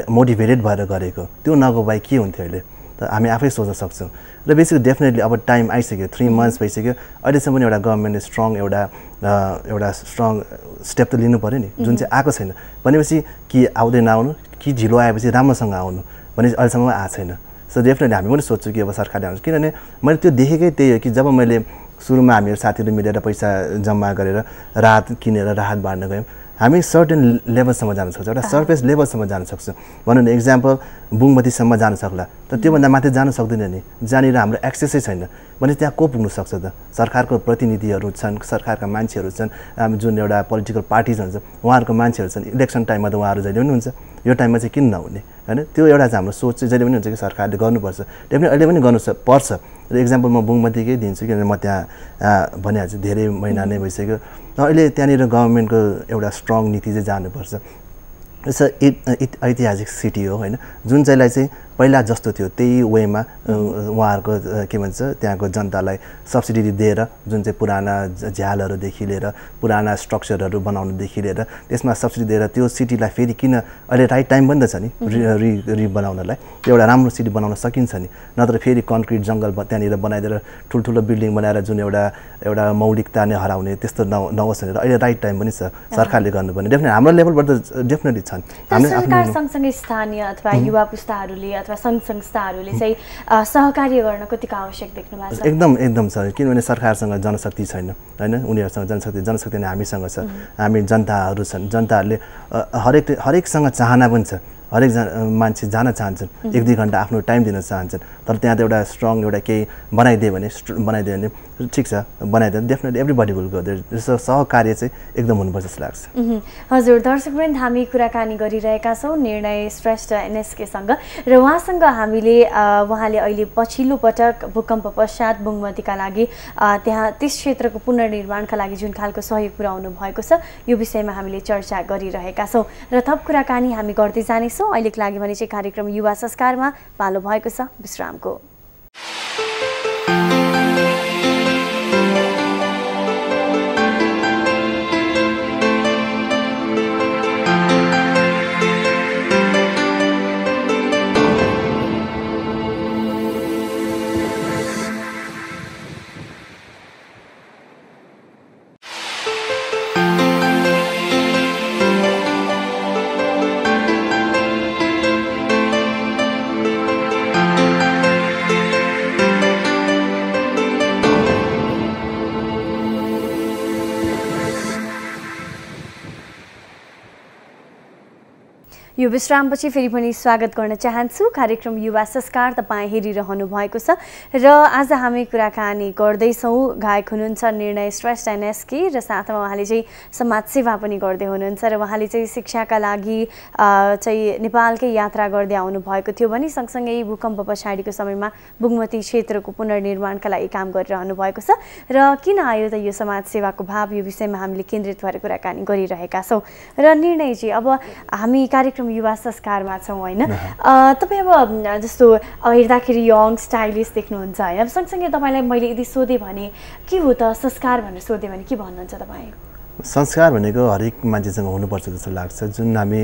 मोटिभेटेड भएर गरेको त्यो नगो भए के हुन्थ्यो अहिले त हामी आफै सोच्न सक्छौं र बेसिकली डेफिनेटली अब टाइम आइसक्यो 3 मन्थ्स भइसक्यो अहिलेसम्म पनि एउटा गभर्नमेन्टले स्ट्रङ स्टेप त लिनु पर्यो नि जुन चाहिँ आएको छैन भनेपछि कि आउँदै नआउनु कि ढिलो आएपछि राम्रोसँग आउनु भनेपछि अहिलेसम्म आएको छैन सो डेफिनेटली हामी पनि सोच्छौं कि अब सरकारले आउँछ किनभने मैले त्यो देखेकै त्यही हो कि जब मैले सुरुमा हामीहरु साथीहरु मिलेर पैसा जम्मा गरेर राहत किनेर राहत बाँड्न गयौं हामी सर्टेन लेभलसम्म जान सक्छौं एउटा सरफेस लेभलसम्म जान सक्छौं भनौं न एक्जाम्पल बुङमतीसम्म जान सक्ला तर त्यो भन्दा माथि जान सक्दैन नि जानेर हाम्रो एक्सेसै छैन भने त्यहाँ को पुग्न सक्छ त सरकारको प्रतिनिधिहरु छन् सरकारका मान्छेहरु छन् हामी जुन एउटा पोलिटिकल पार्टीज हुन्छ उहाँहरुको मान्छेहरु छन् इलेक्सन टाइममा त उहाँहरु जहिले पनि हुन्छ यो टाइममा चाहिँ किन नहुने हैन त्यो एउटा चाहिँ हाम्रो सोच चाहिँ जहिले पनि हुन्छ कि सरकारले गर्नुपर्छ डेफिनेटली अहिले पनि गर्नु पर्छ र एक्जाम्पल म बुङमतीकै दिन्छु किनभने म त्यहाँ भनिहाल्छु धेरै महिना नै भइसक्यो र अहिले त्यहाँनिर गभर्नमेन्टको एउटा स्ट्रङ नीति चाहिँ जानुपर्छ यसो ऐतिहासिक सिटी हो हैन जुन चाहिँलाई चाहिँ पहिला जस्तो थियो त्यही वेमा उहाँहरुको के भन्छ त्यहाँको जनतालाई सब्सिडी दिएर जुन चाहिँ पुराना झ्यालहरुदेखि लिएर पुराना स्ट्रक्चरहरु बनाउनदेखि लिएर त्यसमा सब्सिडी दिएर त्यो सिटीलाई फेरि किन अहिले राइट टाइम पनि त छ नि रि बनाउनलाई त्यो एउटा राम्रो सिटी बनाउन सकिन्छ नि नत्र फेरि कन्क्रिट जंगल त्यहाँनिर बनाइदिएर ठूलठूलो बिल्डिङ बनाएर जुन एउटा मौलिकता नै हराउने त्यस्तो नहोस् भनेर अहिले राइट टाइम पनि छ सरकारले गर्नुपर्ने डेफिनेटली हाम्रो लेभलबाट डेफिनेटली छन् हामीले सरकार सँगसँगै स्थानीय अथवा युवा पुस्ताहरुले अथवा संस्थाहरुले चाहिँ सहकार्य गर्न कतिको आवश्यक देख्नु भएको छ एकदम छ किनभने सरकारसँग जनशक्ति छैन हैन उनीहरुसँग जनशक्ति नै हामीसँग छ हामी जनताहरु छन् जनताहरुले हरेकसँग चाहना पनि छ हरेक मान्छे जान चाहन्छन्, एक दुई घण्टा आफ्नो टाइम दिन चाहन्छन्, तर त्यहाँ त एउटा स्ट्रङ एउटा केही बनाइदियो भने ठीक छ, बनाइदियो definitely everybody will go there. जस्तो सहकार्य चाहिँ एकदम हुनुपर्छ जस्तो लाग्छ। हजुर दर्शकवृन्द, हामी कुराकानी गरिरहेका छौँ निर्णय श्रेष्ठ एनएसकेसँग र उहाँसँग हामीले उहाँले अहिले पछिल्लो पटक भूकम्प पश्चात बुङमतीका लागि त्यहाँ त्यस क्षेत्रको पुनर्निर्माणका लागि जुन खालको सहयोग पुर्याउनु भएको छ यो विषयमा हामीले चर्चा गरिरहेका छौँ र थप कुराकानी हामी गर्दै जानेछौँ। अहिलेको लागि भने चाहिँ कार्यक्रम युवा संस्कारमा पालो भएको छ विश्रामको। यो विश्रामपछि फेरि पनि स्वागत गर्न चाहन्छु। कार्यक्रम युवा संस्कार तपाईँ हेरिरहनु भएको छ र आज हामी कुराकानी गर्दैछौँ। गायक हुनुहुन्छ निर्णय श्रेष्ठ एनएसके र साथमा उहाँले चाहिँ समाजसेवा पनि गर्दै हुनुहुन्छ र उहाँले चाहिँ शिक्षाका लागि चाहिँ नेपालकै यात्रा गर्दै आउनुभएको थियो भने सँगसँगै भूकम्प पछाडिको समयमा बुङमती क्षेत्रको पुनर्निर्माणका लागि काम गरिरहनु भएको छ र किन आयो त यो समाजसेवाको भाव, यो विषयमा हामीले केन्द्रित भएर कुराकानी गरिरहेका छौँ। र निर्णयजी, अब हामी कार्यक्रम युवा संस्कारमा छौँ होइन, तपाईँ अब जस्तो हेर्दाखेरि यङ स्टाइलिस देख्नुहुन्छ होइन, अब सँगसँगै तपाईँलाई मैले यदि सोधेँ भने के हो त संस्कार भनेर सोधेँ भने के भन्नुहुन्छ तपाईँ? संस्कार भनेको हरेक मान्छेसँग हुनुपर्छ जस्तो लाग्छ। जुन हामी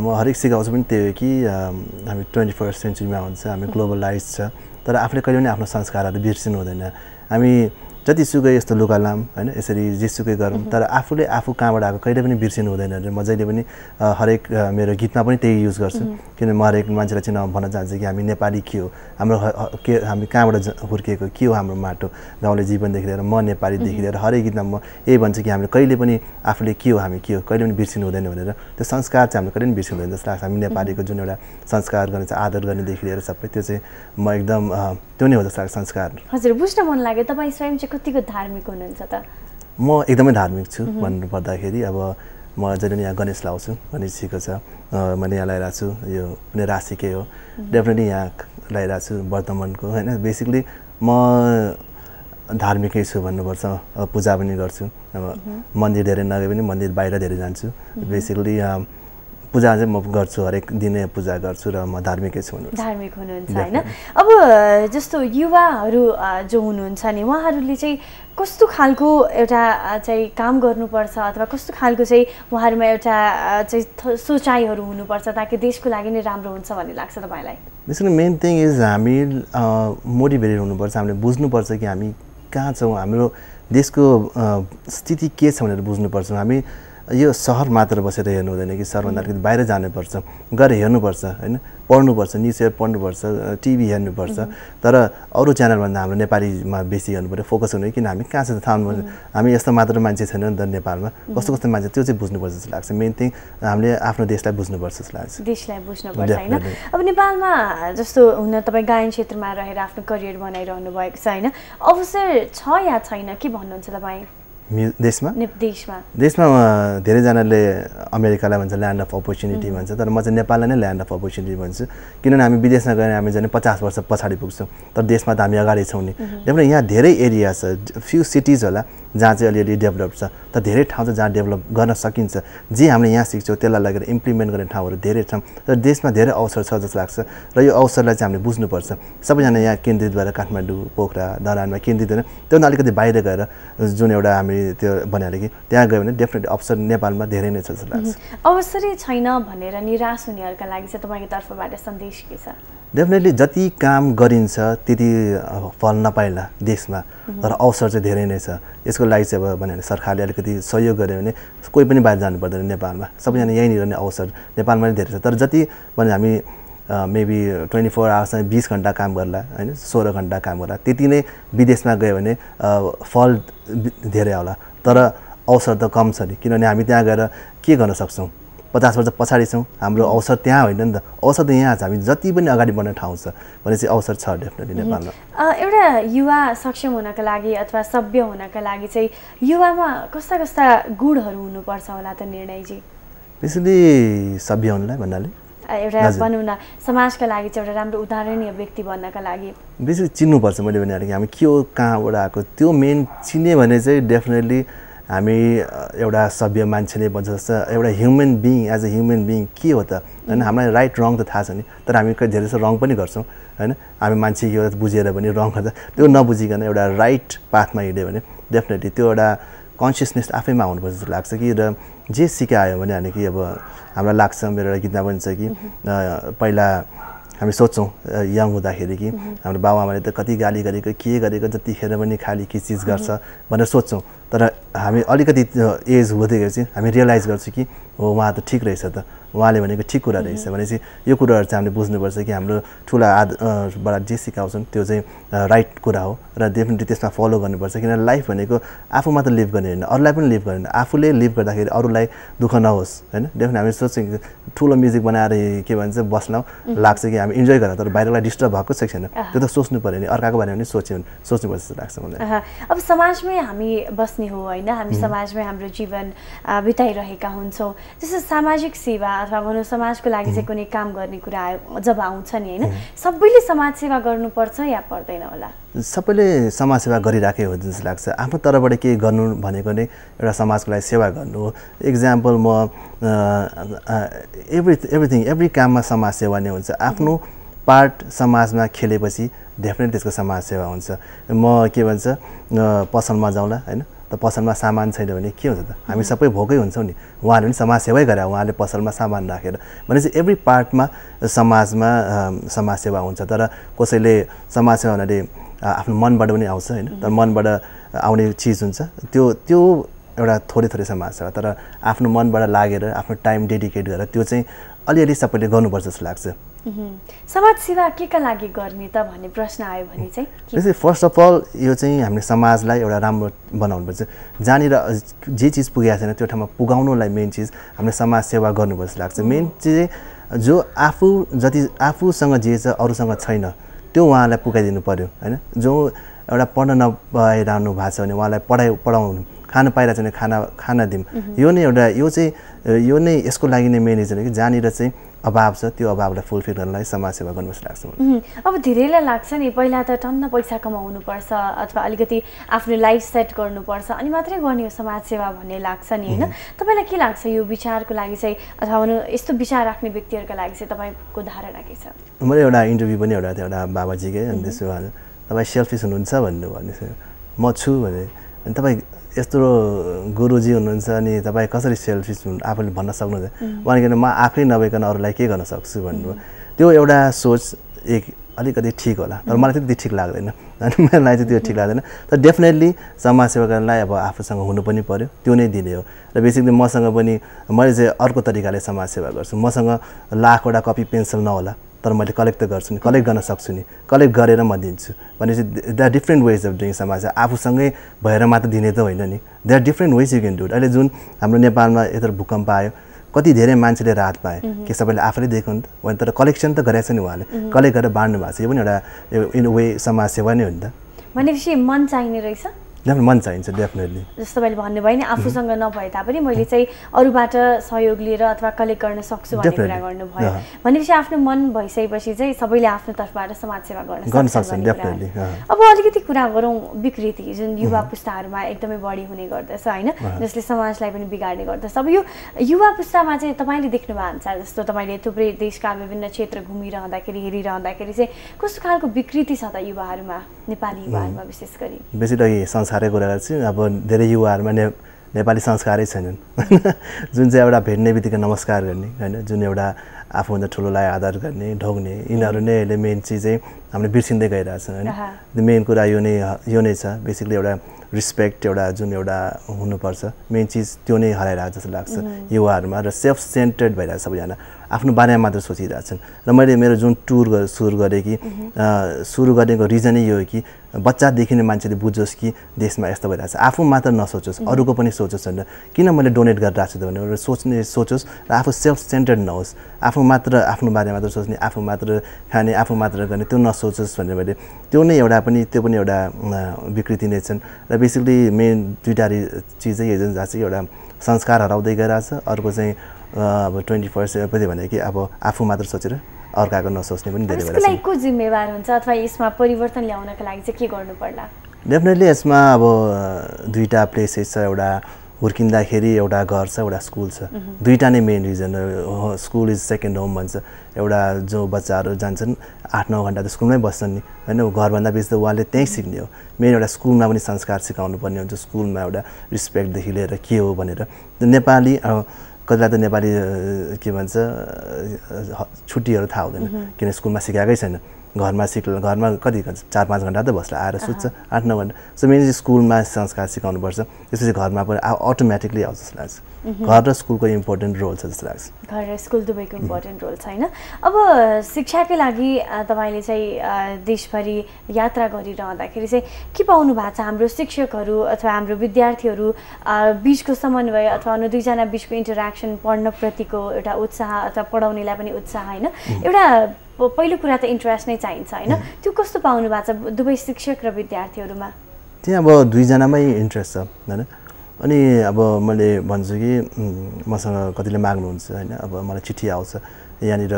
म हरेक सिकाउँछु पनि त्यही हो कि हामी 21st सेन्चुरीमा हुन्छ, हामी ग्लोबलाइज छ, तर आफूले कहिले पनि आफ्नो संस्कारहरू बिर्सिनु हुँदैन। हामी जतिसुकै यस्तो लुगा लाम होइन, यसरी जेसुकै गरौँ, तर आफूले आफू कहाँबाट आएको कहिले पनि बिर्सिनु हुँदैन। म जहिले पनि हरेक मेरो गीतमा पनि त्यही युज गर्छु, किनभने म हरेक मान्छेलाई चिनाउन भन्न चाहन्छु कि हामी नेपाली के हो, हाम्रो हामी कहाँबाट हुर्किएको, के हो हाम्रो माटो, गाउँले जीवनदेखि लिएर म नेपालीदेखि लिएर हरेक गीतमा म यही भन्छु कि हामीले कहिले पनि आफूले के हो, हामी के हो कहिले पनि बिर्सिनु हुँदैन भनेर। त्यो संस्कार चाहिँ हामीले कहिले पनि बिर्सिनु हुँदैन जस्तो लाग्छ। हामी नेपालीको जुन एउटा संस्कार गर्ने चाहिँ आदर गर्नेदेखि लिएर सबै त्यो चाहिँ म एकदम त्यो नै हो जस्तो लाग्छ संस्कार। हजुर, बुझ्न मन लाग्यो तपाईँ स्वयं कतिको धार्मिक हुनुहुन्छ त? म एकदमै धार्मिक छु भन्नुपर्दाखेरि अब म जहिले पनि यहाँ गणेश लाउँछु, गणेशजीको छ मैले यहाँ लगाइरहेको छु, यो कुनै राशिकै हो, डेफिनेटली यहाँ लगाइरहेको छु वर्तमानको होइन। बेसिकली म धार्मिकै छु भन्नुपर्छ। पूजा पनि गर्छु, अब मन्दिर धेरै नगए पनि मन्दिर बाहिर धेरै जान्छु। बेसिकली पूजा चाहिँ म गर्छु, हरेक दिनै पूजा गर्छु र म धार्मिकै छु। धार्मिक हुनुहुन्छ होइन। अब जस्तो युवाहरू जो हुनुहुन्छ नि उहाँहरूले चाहिँ कस्तो खालको एउटा चाहिँ काम गर्नुपर्छ अथवा कस्तो खालको चाहिँ उहाँहरूमा एउटा चाहिँ सोचाइहरू हुनुपर्छ ताकि देशको लागि नै राम्रो हुन्छ भन्ने लाग्छ तपाईँलाई? बेसिकली मेन थिङ इज हामी मोटिभेटेड हुनुपर्छ, हामीले बुझ्नुपर्छ कि हामी कहाँ छौँ, हाम्रो देशको स्थिति के छ भनेर बुझ्नुपर्छ। हामी यो सहर मात्र बसेर हेर्नु हुँदैन कि सहर भन्दाखेरि बाहिर जानुपर्छ, गएर हेर्नुपर्छ होइन, पढ्नुपर्छ, न्युज पेपर पढ्नुपर्छ, टिभी हेर्नुपर्छ, तर अरू च्यानलभन्दा हाम्रो नेपालीमा बेसी हेर्नु पऱ्यो, फोकस हुनु, किन हामी कहाँ छ थाहा हुनुपर्छ। हामी यस्तो मात्र मान्छे छैन नि त नेपालमा, कस्तो कस्तो मान्छे त्यो चाहिँ बुझ्नुपर्छ जस्तो लाग्छ। मेन थिङ हामीले आफ्नो देशलाई बुझ्नुपर्छ जस्तो लाग्छ, देशलाई बुझ्नुपर्छ होइन। अब नेपालमा जस्तो हुन तपाईँ गायन क्षेत्रमा रहेर आफ्नो करियर बनाइरहनु भएको छ होइन, अवसर छ या छैन के भन्नुहुन्छ तपाईँ? देशमा देशमा धेरैजनाले अमेरिकालाई भन्छ ल्यान्ड अफ अपर्च्युनिटी भन्छ, तर म चाहिँ नेपाललाई नै ल्यान्ड अफ अपर्च्युनिटी भन्छु, किनभने हामी विदेशमा गएर हामी झन् 50 वर्ष पछाडि पुग्छौँ, तर देशमा त हामी अगाडि छौँ नि। डेफिनेटली यहाँ धेरै एरिया छ, फ्यु सिटिज होला जहाँ चाहिँ अलिअलि डेभलप छ, तर धेरै ठाउँ छ जहाँ डेभलप गर्न सकिन्छ। जे हामीले यहाँ सिक्छौँ त्यसलाई लगेर इम्प्लिमेन्ट गर्ने ठाउँहरू धेरै छौँ, र देशमा धेरै अवसर छ जस्तो लाग्छ। र यो अवसरलाई चाहिँ हामीले बुझ्नुपर्छ। सबैजना यहाँ केन्द्रित भएर काठमाडौँ, पोखरा, धरानमा केन्द्रित होइन, त्योभन्दा अलिकति बाहिर गएर जुन एउटा हामी त्यो भन्यो कि त्यहाँ गयो भने डेफिनेट अवसर नेपालमा धेरै नै छ जस्तो लाग्छ। अवसरै छैन भनेर निराश हुनेहरूका लागि चाहिँ तपाईँको तर्फबाट सन्देश के छ? डेफिनेटली जति काम गरिन्छ त्यति फल नपाइला देशमा, तर अवसर चाहिँ धेरै नै छ। यसको लागि चाहिँ अब भन्यो भने सरकारले अलिकति सहयोग गर्यो भने कोही पनि बाहिर जानु पर्दैन, नेपालमा सबैजना यहीँनिर नै अवसर नेपालमा नै धेरै छ। तर जति भन्यो हामी मेबी 24 आवर्स 20 घण्टा काम गर्ला होइन, 16 घण्टा काम गर्ला, त्यति नै विदेशमा गयो भने फल धेरै होला, तर अवसर त कम छ नि, किनभने हामी त्यहाँ गएर के गर्न सक्छौँ? 50 वर्ष पछाडी छौं, हाम्रो अवसर त्यहाँ होइन नि त, अवसर त यहाँ छ, हामी जति पनि अगाडि बढ्न ठाउँ छ भनेपछि अवसर छ डेफिनेटली नेपालमा। एउटा युवा सक्षम हुनका लागि अथवा सभ्य हुनका लागि चाहिँ युवामा कस्ता कस्ता गुणहरू हुनुपर्छ होला त निर्णय जी? त्यसैले सभ्य हुनलाई भन्नाले एउटा भनौँ न समाजका लागि चाहिँ एउटा राम्रो उदाहरणीय व्यक्ति बन्नका लागि बेसी चिन्नुपर्छ। मैले भने हामी के हो, कहाँबाट आएको, त्यो मेन चिन्यो भने चाहिँ डेफिनेटली हामी एउटा सभ्य मान्छे नै बन्छ। जस्तो एउटा human being, as a human being के हो त हैन, हामीलाई राइट रङ त थाहा छ नि, तर हामी धेरै जसो रङ पनि गर्छौँ हैन। हामी मान्छे के हो बुझेर पनि रङ गर्छ, त्यो नबुझिकन एउटा राइट पाथमा हिँड्यो भने डेफिनेटली त्यो एउटा कन्सियसनेस आफैमा हुनुपर्छ जस्तो लाग्छ कि। र जे सिकायो भने हामी कि अब हामीलाई लाग्छ, मेरो एउटा गीतमा पनि छ कि पहिला हामी सोच्छौँ यङ हुँदाखेरि कि हाम्रो बाबुआमाले त कति गाली गरेको के गरेको, जतिखेर पनि खाली के चिज गर्छ भनेर सोच्छौँ। तर हामी अलिकति एज हुँदै गएपछि हामी रियलाइज गर्छौँ कि हो उहाँ त ठिक रहेछ, त उहाँले भनेको ठिक कुरा रहेछ। भनेपछि यो कुराहरू चाहिँ हामीले बुझ्नुपर्छ कि हाम्रो ठुला आदबाट जे सिकाउँछन् त्यो चाहिँ राइट कुरा हो र डेफिनेटली त्यसमा फलो गर्नुपर्छ। किनभने लाइफ भनेको आफू मात्र लिभ गर्ने होइन, अरूलाई पनि लिभ गर्ने, आफूले लिभ गर्दाखेरि अरूलाई दुःख नहोस् होइन। डेफिनेटली हामी सोच्छौँ ठुलो म्युजिक बनाएर के भन्छ बस्न लाग्छ कि हामी इन्जोय गरेर, तर बाहिरलाई डिस्टर्ब भएको सेक्सन हो, त्यो त सोच्नु पऱ्यो नि, अर्काको बारेमा पनि सोच्नुपर्छ जस्तो लाग्छ मलाई। अब समाजमै हामी बस्ने हो होइन, हामी समाजमै हाम्रो जीवन बिताइरहेका हुन्छौँ। जस्तो सामाजिक सेवा अथवा भनौँ समाजको लागि चाहिँ कुनै काम गर्ने कुरा जब आउँछ नि होइन, सबैले समाजसेवा गर्नुपर्छ या पर्दैन होला? सबैले समाजसेवा गरिराखेको हो जस्तो लाग्छ। आफ्नो तर्फबाट केही गर्नु भनेको नै एउटा समाजको लागि सेवा गर्नु हो। इक्जाम्पल म एभ्री काममा समाजसेवा नै हुन्छ। आफ्नो पार्ट समाजमा खेलेपछि डेफिनेटली त्यसको समाजसेवा हुन्छ। म के भन्छ पसलमा जाउँला होइन, त पसलमा सामान छैन भने के हुन्छ त, हामी सबै भोकै हुन्छौँ नि। उहाँले पनि समाजसेवै गरे, उहाँले पसलमा सामान राखेर, भनेपछि एभ्री पार्टमा समाजमा समाजसेवा हुन्छ। तर कसैले समाजसेवा हुनाले आफ्नो मनबाट पनि आउँछ होइन, तर मनबाट आउने चिज हुन्छ त्यो त्यो एउटा थोरै थोरै समाजसेवा। तर आफ्नो मनबाट लागेर आफ्नो टाइम डेडिकेट गरेर त्यो चाहिँ अलिअलि सबैले गर्नुपर्छ जस्तो लाग्छ। समाजसेवा के का लागि गर्ने त भन्ने प्रश्न आयो भने चाहिँ फर्स्ट अफ अल यो चाहिँ हामीले समाजलाई एउटा राम्रो बनाउनुपर्छ। जहाँनिर जे चिज पुगेको छैन त्यो ठाउँमा पुगाउनुलाई मेन चिज हामीले समाजसेवा गर्नुपर्छ लाग्छ। मेन चिज जो आफू जति आफूसँग जे छ अरूसँग छैन त्यो उहाँलाई पुगाइदिनु पऱ्यो होइन। जो एउटा पढ्न नपाइरहनु भएको छ भने उहाँलाई पढाउनु, खान पाइरहेको छ भने खाना दिउँ, यो नै एउटा यो नै यसको लागि नै मेन रिजन हो कि जहाँनिर चाहिँ अभाव छ त्यो अभावलाई फुलफिल गर्नलाई समाजसेवा गर्नुपर्छ लाग्छ। अब धेरैलाई लाग्छ नि पहिला त टन्न पैसा कमाउनुपर्छ अथवा अलिकति आफ्नो लाइफ सेट गर्नुपर्छ अनि मात्रै गर्ने हो समाजसेवा भन्ने लाग्छ नि होइन। तपाईँलाई के लाग्छ यो विचारको लागि चाहिँ अथवा यस्तो विचार राख्ने व्यक्तिहरूका लागि चाहिँ तपाईँको धारणा के छ? मैले एउटा इन्टरभ्यू पनि एउटा बाबाजीकै, अनि त्यसो भने तपाईँ सेल्फिस हुनुहुन्छ भन्नुभयो भने म छु भने, अनि तपाईँ यस्तो गुरुजी हुनुहुन्छ अनि तपाईँ कसरी सेल्फिस हुनु आफूले भन्न सक्नुहुन्छ? उहाँले म आफै नभइकन अरूलाई के गर्न सक्छु भन्नुभयो। त्यो एउटा सोच एक अलिकति ठिक होला, तर मलाई त्यति ठिक लाग्दैन अनि मलाई चाहिँ त्यो ठिक लाग्दैन। तर डेफिनेटली समाजसेवा गर्नलाई अब आफूसँग हुनु पनि पऱ्यो, त्यो नै दिने हो। र बेसिकली मसँग पनि मैले चाहिँ अर्को तरिकाले समाजसेवा गर्छु। मसँग लाखवटा कपी पेन्सिल नहोला, तर मैले कलेक्ट त गर्छु नि, कलेक्ट गर्न सक्छु नि, कलेक्ट गरेर म दिन्छु। भनेपछि they are different ways of doing समाज। आफूसँगै भएर मात्र दिने त होइन नि, they are different ways you can do it. अहिले जुन हाम्रो नेपालमा यत्रो भूकम्प आयो, कति धेरै मान्छेले राहत पाए कि सबैले आफैले दिएको नि त भने, तर कलेक्सन त गरेको छ नि उहाँले, कलेक्ट गरेर बाँड्नु भएको छ। यो पनि एउटा इन वे समाजसेवा नै हो नि त। भनेपछि मन चाहिने रहेछ, मन चाहिन्छ डेफिनेटली। जस्तो मैले भन्नुभयो नि आफूसँग नभए तापनि मैले चाहिँ अरूबाट सहयोग लिएर अथवा कलेक्ट गर्न सक्छु भन्ने कुरा गर्नुभयो। भनेपछि आफ्नो मन भइसकेपछि चाहिँ सबैले आफ्नो तर्फबाट समाजसेवा गर्न सक्छन् डेफिनेटली। अब अलिकति कुरा गरौँ विकृति, जुन युवा पुस्ताहरूमा एकदमै बढी हुने गर्दछ होइन, जसले समाजलाई पनि बिगार्ने गर्दछ। अब यो युवा पुस्तामा चाहिँ तपाईँले देख्नुभयो अनुसार, जस्तो तपाईँले थुप्रै देशका विभिन्न क्षेत्र घुमिरहँदाखेरि हेरिरहँदाखेरि चाहिँ कस्तो खालको विकृति छ त युवाहरूमा, नेपाली युवाहरूमा विशेष गरी? बेसी संस्कारकै कुरा गर्छु। अब धेरै युवाहरूमा नेपाली संस्कारै छैनन् जुन चाहिँ एउटा भेट्ने बित्तिकै नमस्कार गर्ने होइन, जुन एउटा आफूभन्दा ठुलोलाई आदर गर्ने ढोग्ने यिनीहरु नै अहिले मेन चीज चाहिँ हामीले बिर्सिँदै गइराछौं हैन द मेन कुरा यो नै छ बेसिकली एउटा रिस्पेक्ट एउटा जुन एउटा हुनुपर्छ मेन चीज त्यो नै हराइराछ जस्तो लाग्छ युवाहरुमा र सेल्फ सेन्टर्ड भइराछ सबैजना आफ्नो बारेमा मात्र सोचिराछन् र मैले मेरो जुन टुर सुरु गरेको रिजन नै यो हो कि बच्चा देखिने मान्छेले बुझोस् कि देशमा यस्तो भइराछ आफू मात्र नसोचोस् अरूको पनि सोचोस् हैन किन मैले डोनेट गरिराछु त भनेर सोच्ने सोचोस् र आफू सेल्फ सेन्टर्ड नहोस् आफू मात्र आफ्नो बारेमा मात्र सोच्ने आफू मात्र खाने आफू मात्र गर्ने त्यो नसोचोस् भनेर मैले त्यो नै एउटा पनि त्यो पनि एउटा विकृति नै छन् र बेसिकली मेन दुईटा चीज चाहिँ हेर्न जान्छ एउटा संस्कार हराउँदै गइराछ अर्को चाहिँ अब 21st पछि भने कि अब आफू मात्र सोचेर अर्काको नसोच्ने पनि धेरै भइराछ कसैको जिम्मेवार हुन्छ अथवा यसमा परिवर्तन ल्याउनका लागि चाहिँ के गर्नु पर्ला डेफिनेटली यसमा अब दुईटा प्लेसेस छ एउटा हुर्किँदाखेरि एउटा घर छ एउटा स्कुल छ दुईटा नै मेन रिजन हो स्कुल इज सेकेन्ड होम भन्छ एउटा जो बच्चाहरु जान्छन् 8-9 घण्टा त स्कुलमै बस्छन् नि हैन घरभन्दा बेसी त उहाँले त्यही सिक्ने हो मेन एउटा स्कुलमा पनि संस्कार सिकाउनु पर्ने हुन्छ स्कुलमा एउटा रिस्पेक्ट देखि लिएर के हो भनेर नेपाली कतिलाई त नेपाली के भन्छ छुट्टीहरु थाहा हुँदैन किन स्कुलमा सिकाएकै छैन घरमा कति 4-5 घण्टा त बस्ला आएर सुत्छ 8-9 घण्टा सो मेन स्कुलमा संस्कार सिकाउनु पर्छ त्यसपछि घरमा पनि अटोमेटिकली आउँछ जस्तो लाग्छ घर र स्कुलको इम्पोर्टेन्ट रोल छ जस्तो लाग्छ घर र स्कुल दुबैको इम्पोर्टेन्ट रोल छ हैन अब शिक्षाकै लागि तपाईले चाहिँ देशभरि यात्रा गरिरहँदाखेरि चाहिँ के पाउनु भएको छ हाम्रो शिक्षकहरु अथवा हाम्रो विद्यार्थीहरु बीचको समन्वय अथवा अनु दुई जना बीचको इन्टरक्सन पढ्न प्रतिको एउटा उत्साह अथवा पढाउनेलाई पनि उत्साह हैन एउटा पहिलो कुरा त इन्ट्रेस्ट नै चाहिन्छ हैन त्यो कस्तो पाउनु भएको छ दुबै शिक्षक र विद्यार्थीहरुमा त्यहाँ अब दुई जनामै इन्ट्रेस्ट छ हैन अनि अब मैले भन्छु कि मसँग कतिले माग्नु हुन्छ हैन अब मलाई चिठी आउँछ यानी र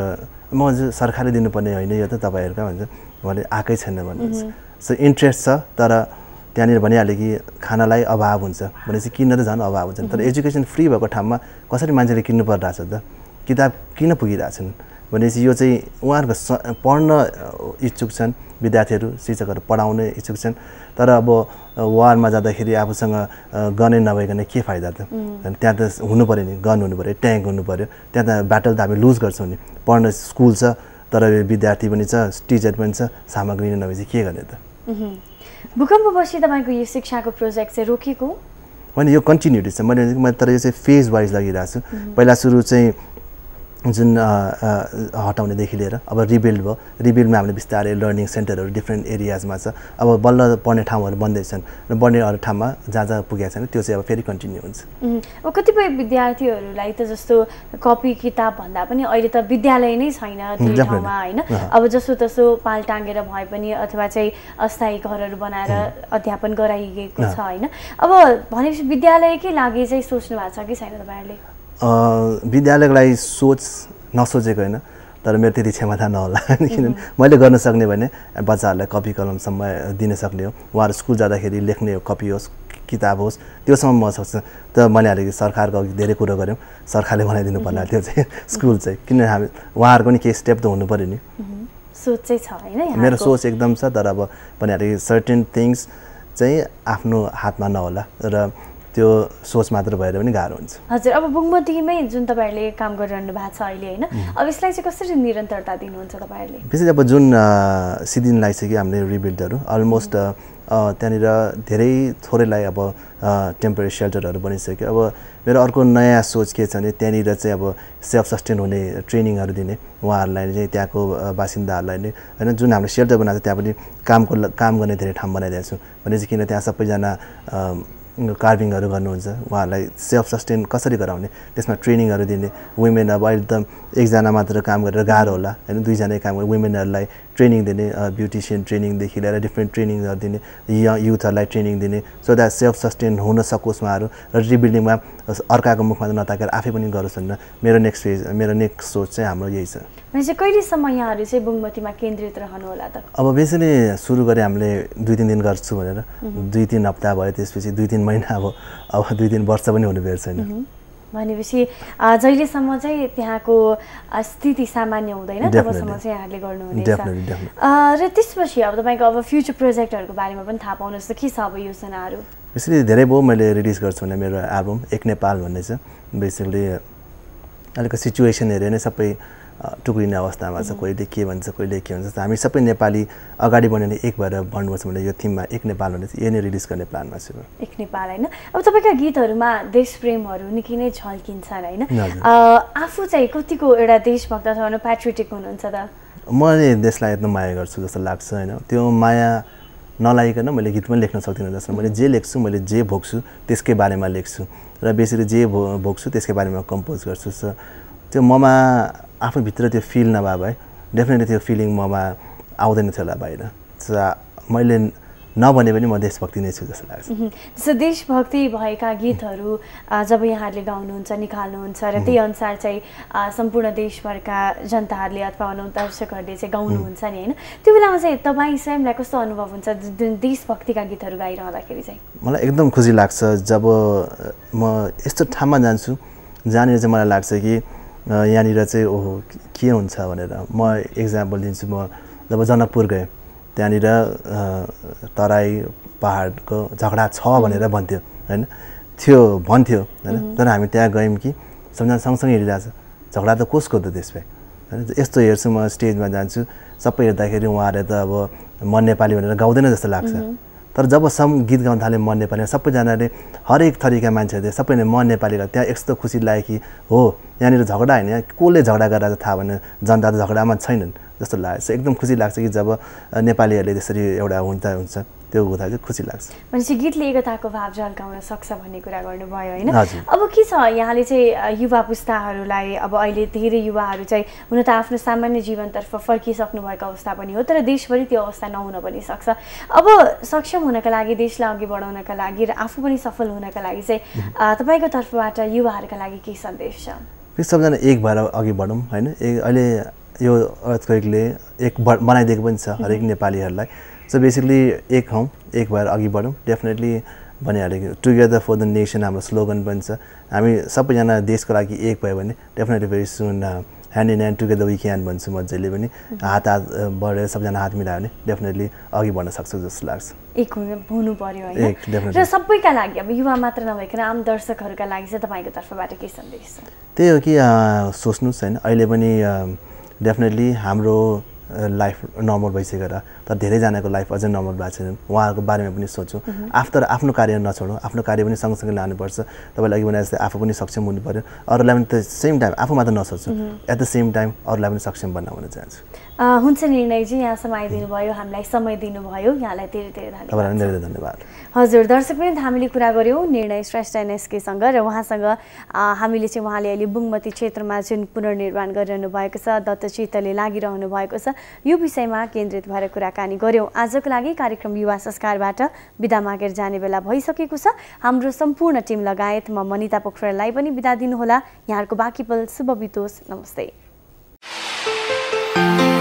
म सरकारले दिनुपर्ने हैन यो त तपाईहरुका भन्छ उहाँले आकै छैन भन्नुहुन्छ सो इन्ट्रेस्ट छ तर त्यहाँनिर भनिहाले कि खानालाई अभाव हुन्छ भनेपछि किन र जान अभाव हुन्छ तर एजुकेसन फ्री भएको ठाउँमा कसरी मान्छेले किन्न पर्दाछ त किताब किन पुगिराछन् भनेपछि यो चाहिँ उहाँहरुको पढ्न इच्छुक छन् विद्यार्थीहरु शिक्षकहरु पढाउने इच्छुक छन् तर अब वारमा जाँदाखेरि आफूसँग गनै नभइकन के फाइदा त त्यहाँ त हुनु पर्यो नि गन हुनु पर्यो ट्याङ्क हुनु पर्यो त्यहाँ त ब्याटल त हामी लुज गर्छौं नि पढ्न स्कुल छ तर विद्यार्थी पनि छ टिचर पनि छ सामग्री नै नभएपछि के गर्ने त भूकम्पपछि तपाईको यो शिक्षाको प्रोजेक्ट चाहिँ रोकिएको हैन यो कन्टिन्युटी छ मैले तर यो चाहिँ फेज वाइज लागिराछु पहिला सुरु चाहिँ जुन हटाउने देखि लिएर अब रिबिल्ड भयो रिबिल्डमा हामीले बिस्तारै लर्निङ सेन्टरहरु डिफ्रेन्ट एरियाजमा छ अब बल्ल पढ्ने ठाउँहरु बन्दै छन् र बढ्ने अरु ठाउँमा जहाँ पुगेका छैन त्यो चाहिँ अब फेरि कन्टिन्यु हुन्छ अब कतिपय विद्यार्थीहरुलाई त जस्तो कपी किताब भन्दा पनि अहिले त विद्यालय नै छैन त्यो ठाउँमा हैन अब जसो तसो पाल टांगेर भए पनि अथवा चाहिँ अस्थायी घरहरु बनाएर अध्यापन गराइएको छ हैन अब भनेपछि विद्यालयकै लागि चाहिँ सोच्नु भएको छ कि छैन तपाईहरुले विद्यालयको लागि सोच नसोचेको होइन तर मेरो त्यति क्षमता नहोला किनभने मैले गर्न सक्ने भने बच्चाहरुलाई कपी कलमसम्म दिन सक्ने हो उहाँहरु स्कुल जाँदाखेरि लेख्ने हो कपी होस् किताब होस् त्योसम्म म सक्छु त मैले अहिले सरकारको अघि धेरै कुरा गर्यौं सरकारले बनाइदिनु पर्ला त्यो चाहिँ स्कुल चाहिँ किन हामी उहाँहरुको नि केही स्टेप त हुनु पर्यो नि सोच चाहिँ छ हैन मेरो सोच एकदम छ तर अब भने सर्टेन थिंग्स चाहिँ आफ्नो हातमा नहोला र त्यो सोच मात्र भएर पनि गाह्रो हुन्छ हजुर अब बुङमतीमै जुन तपाईहरुले काम गरिरहनु भएको छ अहिले हैन अब यसलाई चाहिँ कसरी निरन्तरता दिनुहुन्छ तपाईहरुले त्यसैले अब जुन सिदिन लागिसक्यो हामीले रिबिल्डहरु अलमोस्ट त्यहाँनिर धेरै थोरैलाई अब टेम्परेरी शेल्टरहरु बनिसक्यो अब मेरो अर्को नयाँ सोच के छ भने त्यहाँनिर चाहिँ अब सेल्फ सस्टेन हुने ट्रेनिङहरु दिने उहाँहरुलाई चाहिँ त्यहाँको बासिन्दाहरुलाई नै हैन जुन हामीले शेल्टर बनाएको छ त्यहाँ पनि काम गर्ने धेरै ठाउँ बनाइरहेको छु भनेपछि किन त्यहाँ सबैजना कार्भिङहरु गर्नुहुन्छ उहाँलाई सेल्फ सस्टेन कसरी गराउने त्यसमा ट्रेनिङहरु दिने वुमेन अब अहिले त एकजना मात्र काम गरेर गाह्रो होला हैन दुई जनाले काम गरेर वुमेनहरुलाई ट्रेनिङ दिने ब्युटिशियन ट्रेनिङ देखि लिएर डिफ्रेन्ट ट्रेनिङहरु दिने युथहरुलाई ट्रेनिङ दिने सो दैट सेल्फ सस्टेन हुन सकोस् उहाँहरु र रिबिल्डिङमा अर्काको मुखमा नताकेर आफै पनि गरोस् भनेर मेरो नेक्स्ट फेज मेरो नेक्स्ट सोच चाहिँ हाम्रो यही छ भनेपछि कहिलेसम्म यहाँहरु चाहिँ बुङमतीमा केन्द्रित रहनु होला त अब बेसिकली सुरु गरे हामीले 2-3 दिन गर्छु भनेर 2-3 हप्ता भयो त्यसपछि 2-3 महिना अब 2-3 वर्ष पनि हुनु पर्छ हैन भनेपछि जहिलेसम्म चाहिँ त्यहाँको स्थिति सामान्य हुँदैन तबसम्म चाहिँ यहाँले गर्नुहुनेछ र त्यसपछि अब तपाईको अब फ्युचर प्रोजेक्टहरुको बारेमा पनि थाहा पाउनु जस्तो के छ अब योजनाहरु बेसिकली धेरै भयो मैले रिलिज गर्छु भने मेरो एल्बम एक नेपाल भन्ने छ बेसिकली अलिक सिचुएसन हेरे नै सबै टुक्रिने अवस्थामा छ, कोहीले के भन्छ कोहीले के भन्छ। हामी सबै नेपाली अगाडि बढ्ने एक भएर भन्नुपर्छ। मैले यो थीममा एक नेपाल भने चाहिँ यही नै रिलिज गर्ने प्लानमा छु, एक नेपाल हैन। अब तपाईका गीतहरुमा देशप्रेमहरु निकै नै झल्किन्छन् हैन, आफू चाहिँ कतिको एउटा देशभक्त अथवा प्याट्रियोटिक हुनुहुन्छ त? मैले देशलाई एकदम माया गर्छु जस्तो लाग्छ हैन, त्यो माया नलाइकन मैले गीत पनि लेख्न सक्दिनँ। जसमा मैले जे लेख्छु, मैले जे भोग्छु त्यसकै बारेमा लेख्छु र बेसरी जे भोग्छु त्यसकै बारेमा कम्पोज गर्छु। सो त्यो ममा आफूभित्र त्यो फिल नभए भए डेफिनेटली त्यो फिलिङ ममा आउँदैन थियो होला बाहिर। सो मैले नभने पनि म देशभक्ति नै छु जस्तो लाग्छ। जस्तो देशभक्ति भएका गीतहरू जब यहाँहरूले गाउनुहुन्छ, निकाल्नुहुन्छ र त्यही अनुसार चाहिँ सम्पूर्ण देशभरका जनताहरूले अथवा दर्शकहरूले चाहिँ गाउनुहुन्छ नि हैन, त्यो बेलामा चाहिँ तपाईँ स्वयंलाई कस्तो अनुभव हुन्छ जुन देशभक्तिका गीतहरू गाइरहँदाखेरि चाहिँ? मलाई एकदम खुसी लाग्छ जब म यस्तो ठाउँमा जान्छु जहाँनिर चाहिँ मलाई लाग्छ कि यहाँनिर चाहिँ ओहो के हुन्छ भनेर। म एक्जाम्पल दिन्छु, म जब जनकपुर गएँ त्यहाँनिर तराई पहाडको झगडा छ भनेर भन्थ्यो हैन, भन्थ्यो हैन। तर हामी त्यहाँ गयौँ कि सम्झना सँगसँगै हेरिरहेछ, झगडा त कसको त त्यसमै हैन। यस्तो हेर्छु म, स्टेजमा जान्छु सबै हेर्दाखेरि उहाँहरूले त अब म नेपाली भनेर गाउँदैन जस्तो लाग्छ। तर जब सम गीत गाउन थाले म नेपाली, सबैजनाले हरेक थरीका मान्छेहरूले सबैले म नेपालीलाई, त्यहाँ यस्तो खुसी लाग्यो कि हो यहाँनिर झगडा होइन, कसले झगडा गरेर थाहा भएन, जनता त झगडामा छैनन् जस्तो लाग्छ। एकदम खुसी लाग्छ कि जब नेपालीहरूले त्यसरी एउटा हुन्छ त्यो हुँदा चाहिँ खुसी लाग्छ। भनेपछि गीतले एकताको भाव झल्काउन सक्छ भन्ने कुरा गर्नुभयो होइन। अब के छ यहाँले चाहिँ युवा पुस्ताहरूलाई, अब अहिले धेरै युवाहरू चाहिँ हुन त आफ्नो सामान्य जीवनतर्फ फर्किसक्नुभएको अवस्था पनि हो, तर देशभरि त्यो अवस्था नहुन पनि सक्छ। अब सक्षम हुनका लागि, देशलाई अघि बढाउनका लागि र आफू पनि सफल हुनका लागि चाहिँ तपाईँको तर्फबाट युवाहरूका लागि के सन्देश छ? सबजना एक भएर अघि बढौँ होइन। अहिले यो अर्थक्वेकले एक बनाइदिएको पनि छ हरेक नेपालीहरूलाई। सो बेसिकली एक हौँ, एक भएर अघि बढौँ। डेफिनेटली भनिहालेको टुगेदर फर द नेसन हाम्रो स्लोगन पनि छ। हामी सबैजना देशको लागि एक भयो भने definitely very soon hand in hand together we can भन्छु म जहिले पनि। हात हात बढेर सबजना हात मिलायो भने डेफिनेटली अघि बढ्न सक्छ जस्तो लाग्छ। एक हुनु पर्यो होइन, र सबैका लागि, अब युवा मात्र नभइकन आम दर्शकहरूका लागि चाहिँ तपाईँको तर्फबाट के सन्देश छ? त्यही हो कि सोच्नुहोस् होइन, अहिले पनि डेफिनेटली हाम्रो लाइफ नर्मल भइसक्यो र, तर धेरैजनाको लाइफ अझै नर्मल भएको छैन। उहाँहरूको बारेमा पनि सोचौँ, आफ्टर आफ्नो कार्य नछोडौँ, आफ्नो कार्य पनि सँगसँगै लानुपर्छ। तपाईँलाई अघि भने जस्तै आफू पनि सक्षम हुनु पऱ्यो, अरूलाई पनि एट द सेम टाइम आफू मात्र नसोच्छौँ, एट द सेम टाइम अरूलाई पनि सक्षम बनाउन चाहन्छु। हुन्छ निर्णयजी, यहाँसम्म आइदिनु भयो, हामीलाई समय दिनुभयो, यहाँलाई धेरै धेरै धन्यवाद। हजुर दर्शक पनि हामीले कुरा गऱ्यौँ निर्णय श्रेष्ठ एनएसकेसँग र उहाँसँग हामीले चाहिँ उहाँले अहिले बुङमती क्षेत्रमा जुन पुनर्निर्माण गरिरहनु भएको छ, दत्तचित्तले लागिरहनु भएको छ, यो विषयमा केन्द्रित भएर कुराकानी गऱ्यौँ। आजको लागि कार्यक्रम युवा संस्कारबाट बिदा मागेर जाने बेला भइसकेको छ। हाम्रो सम्पूर्ण टिम लगायत म मनिता पोखरेललाई पनि बिदा दिनुहोला। यहाँहरूको बाँकी पल शुभ बितोस्। नमस्ते।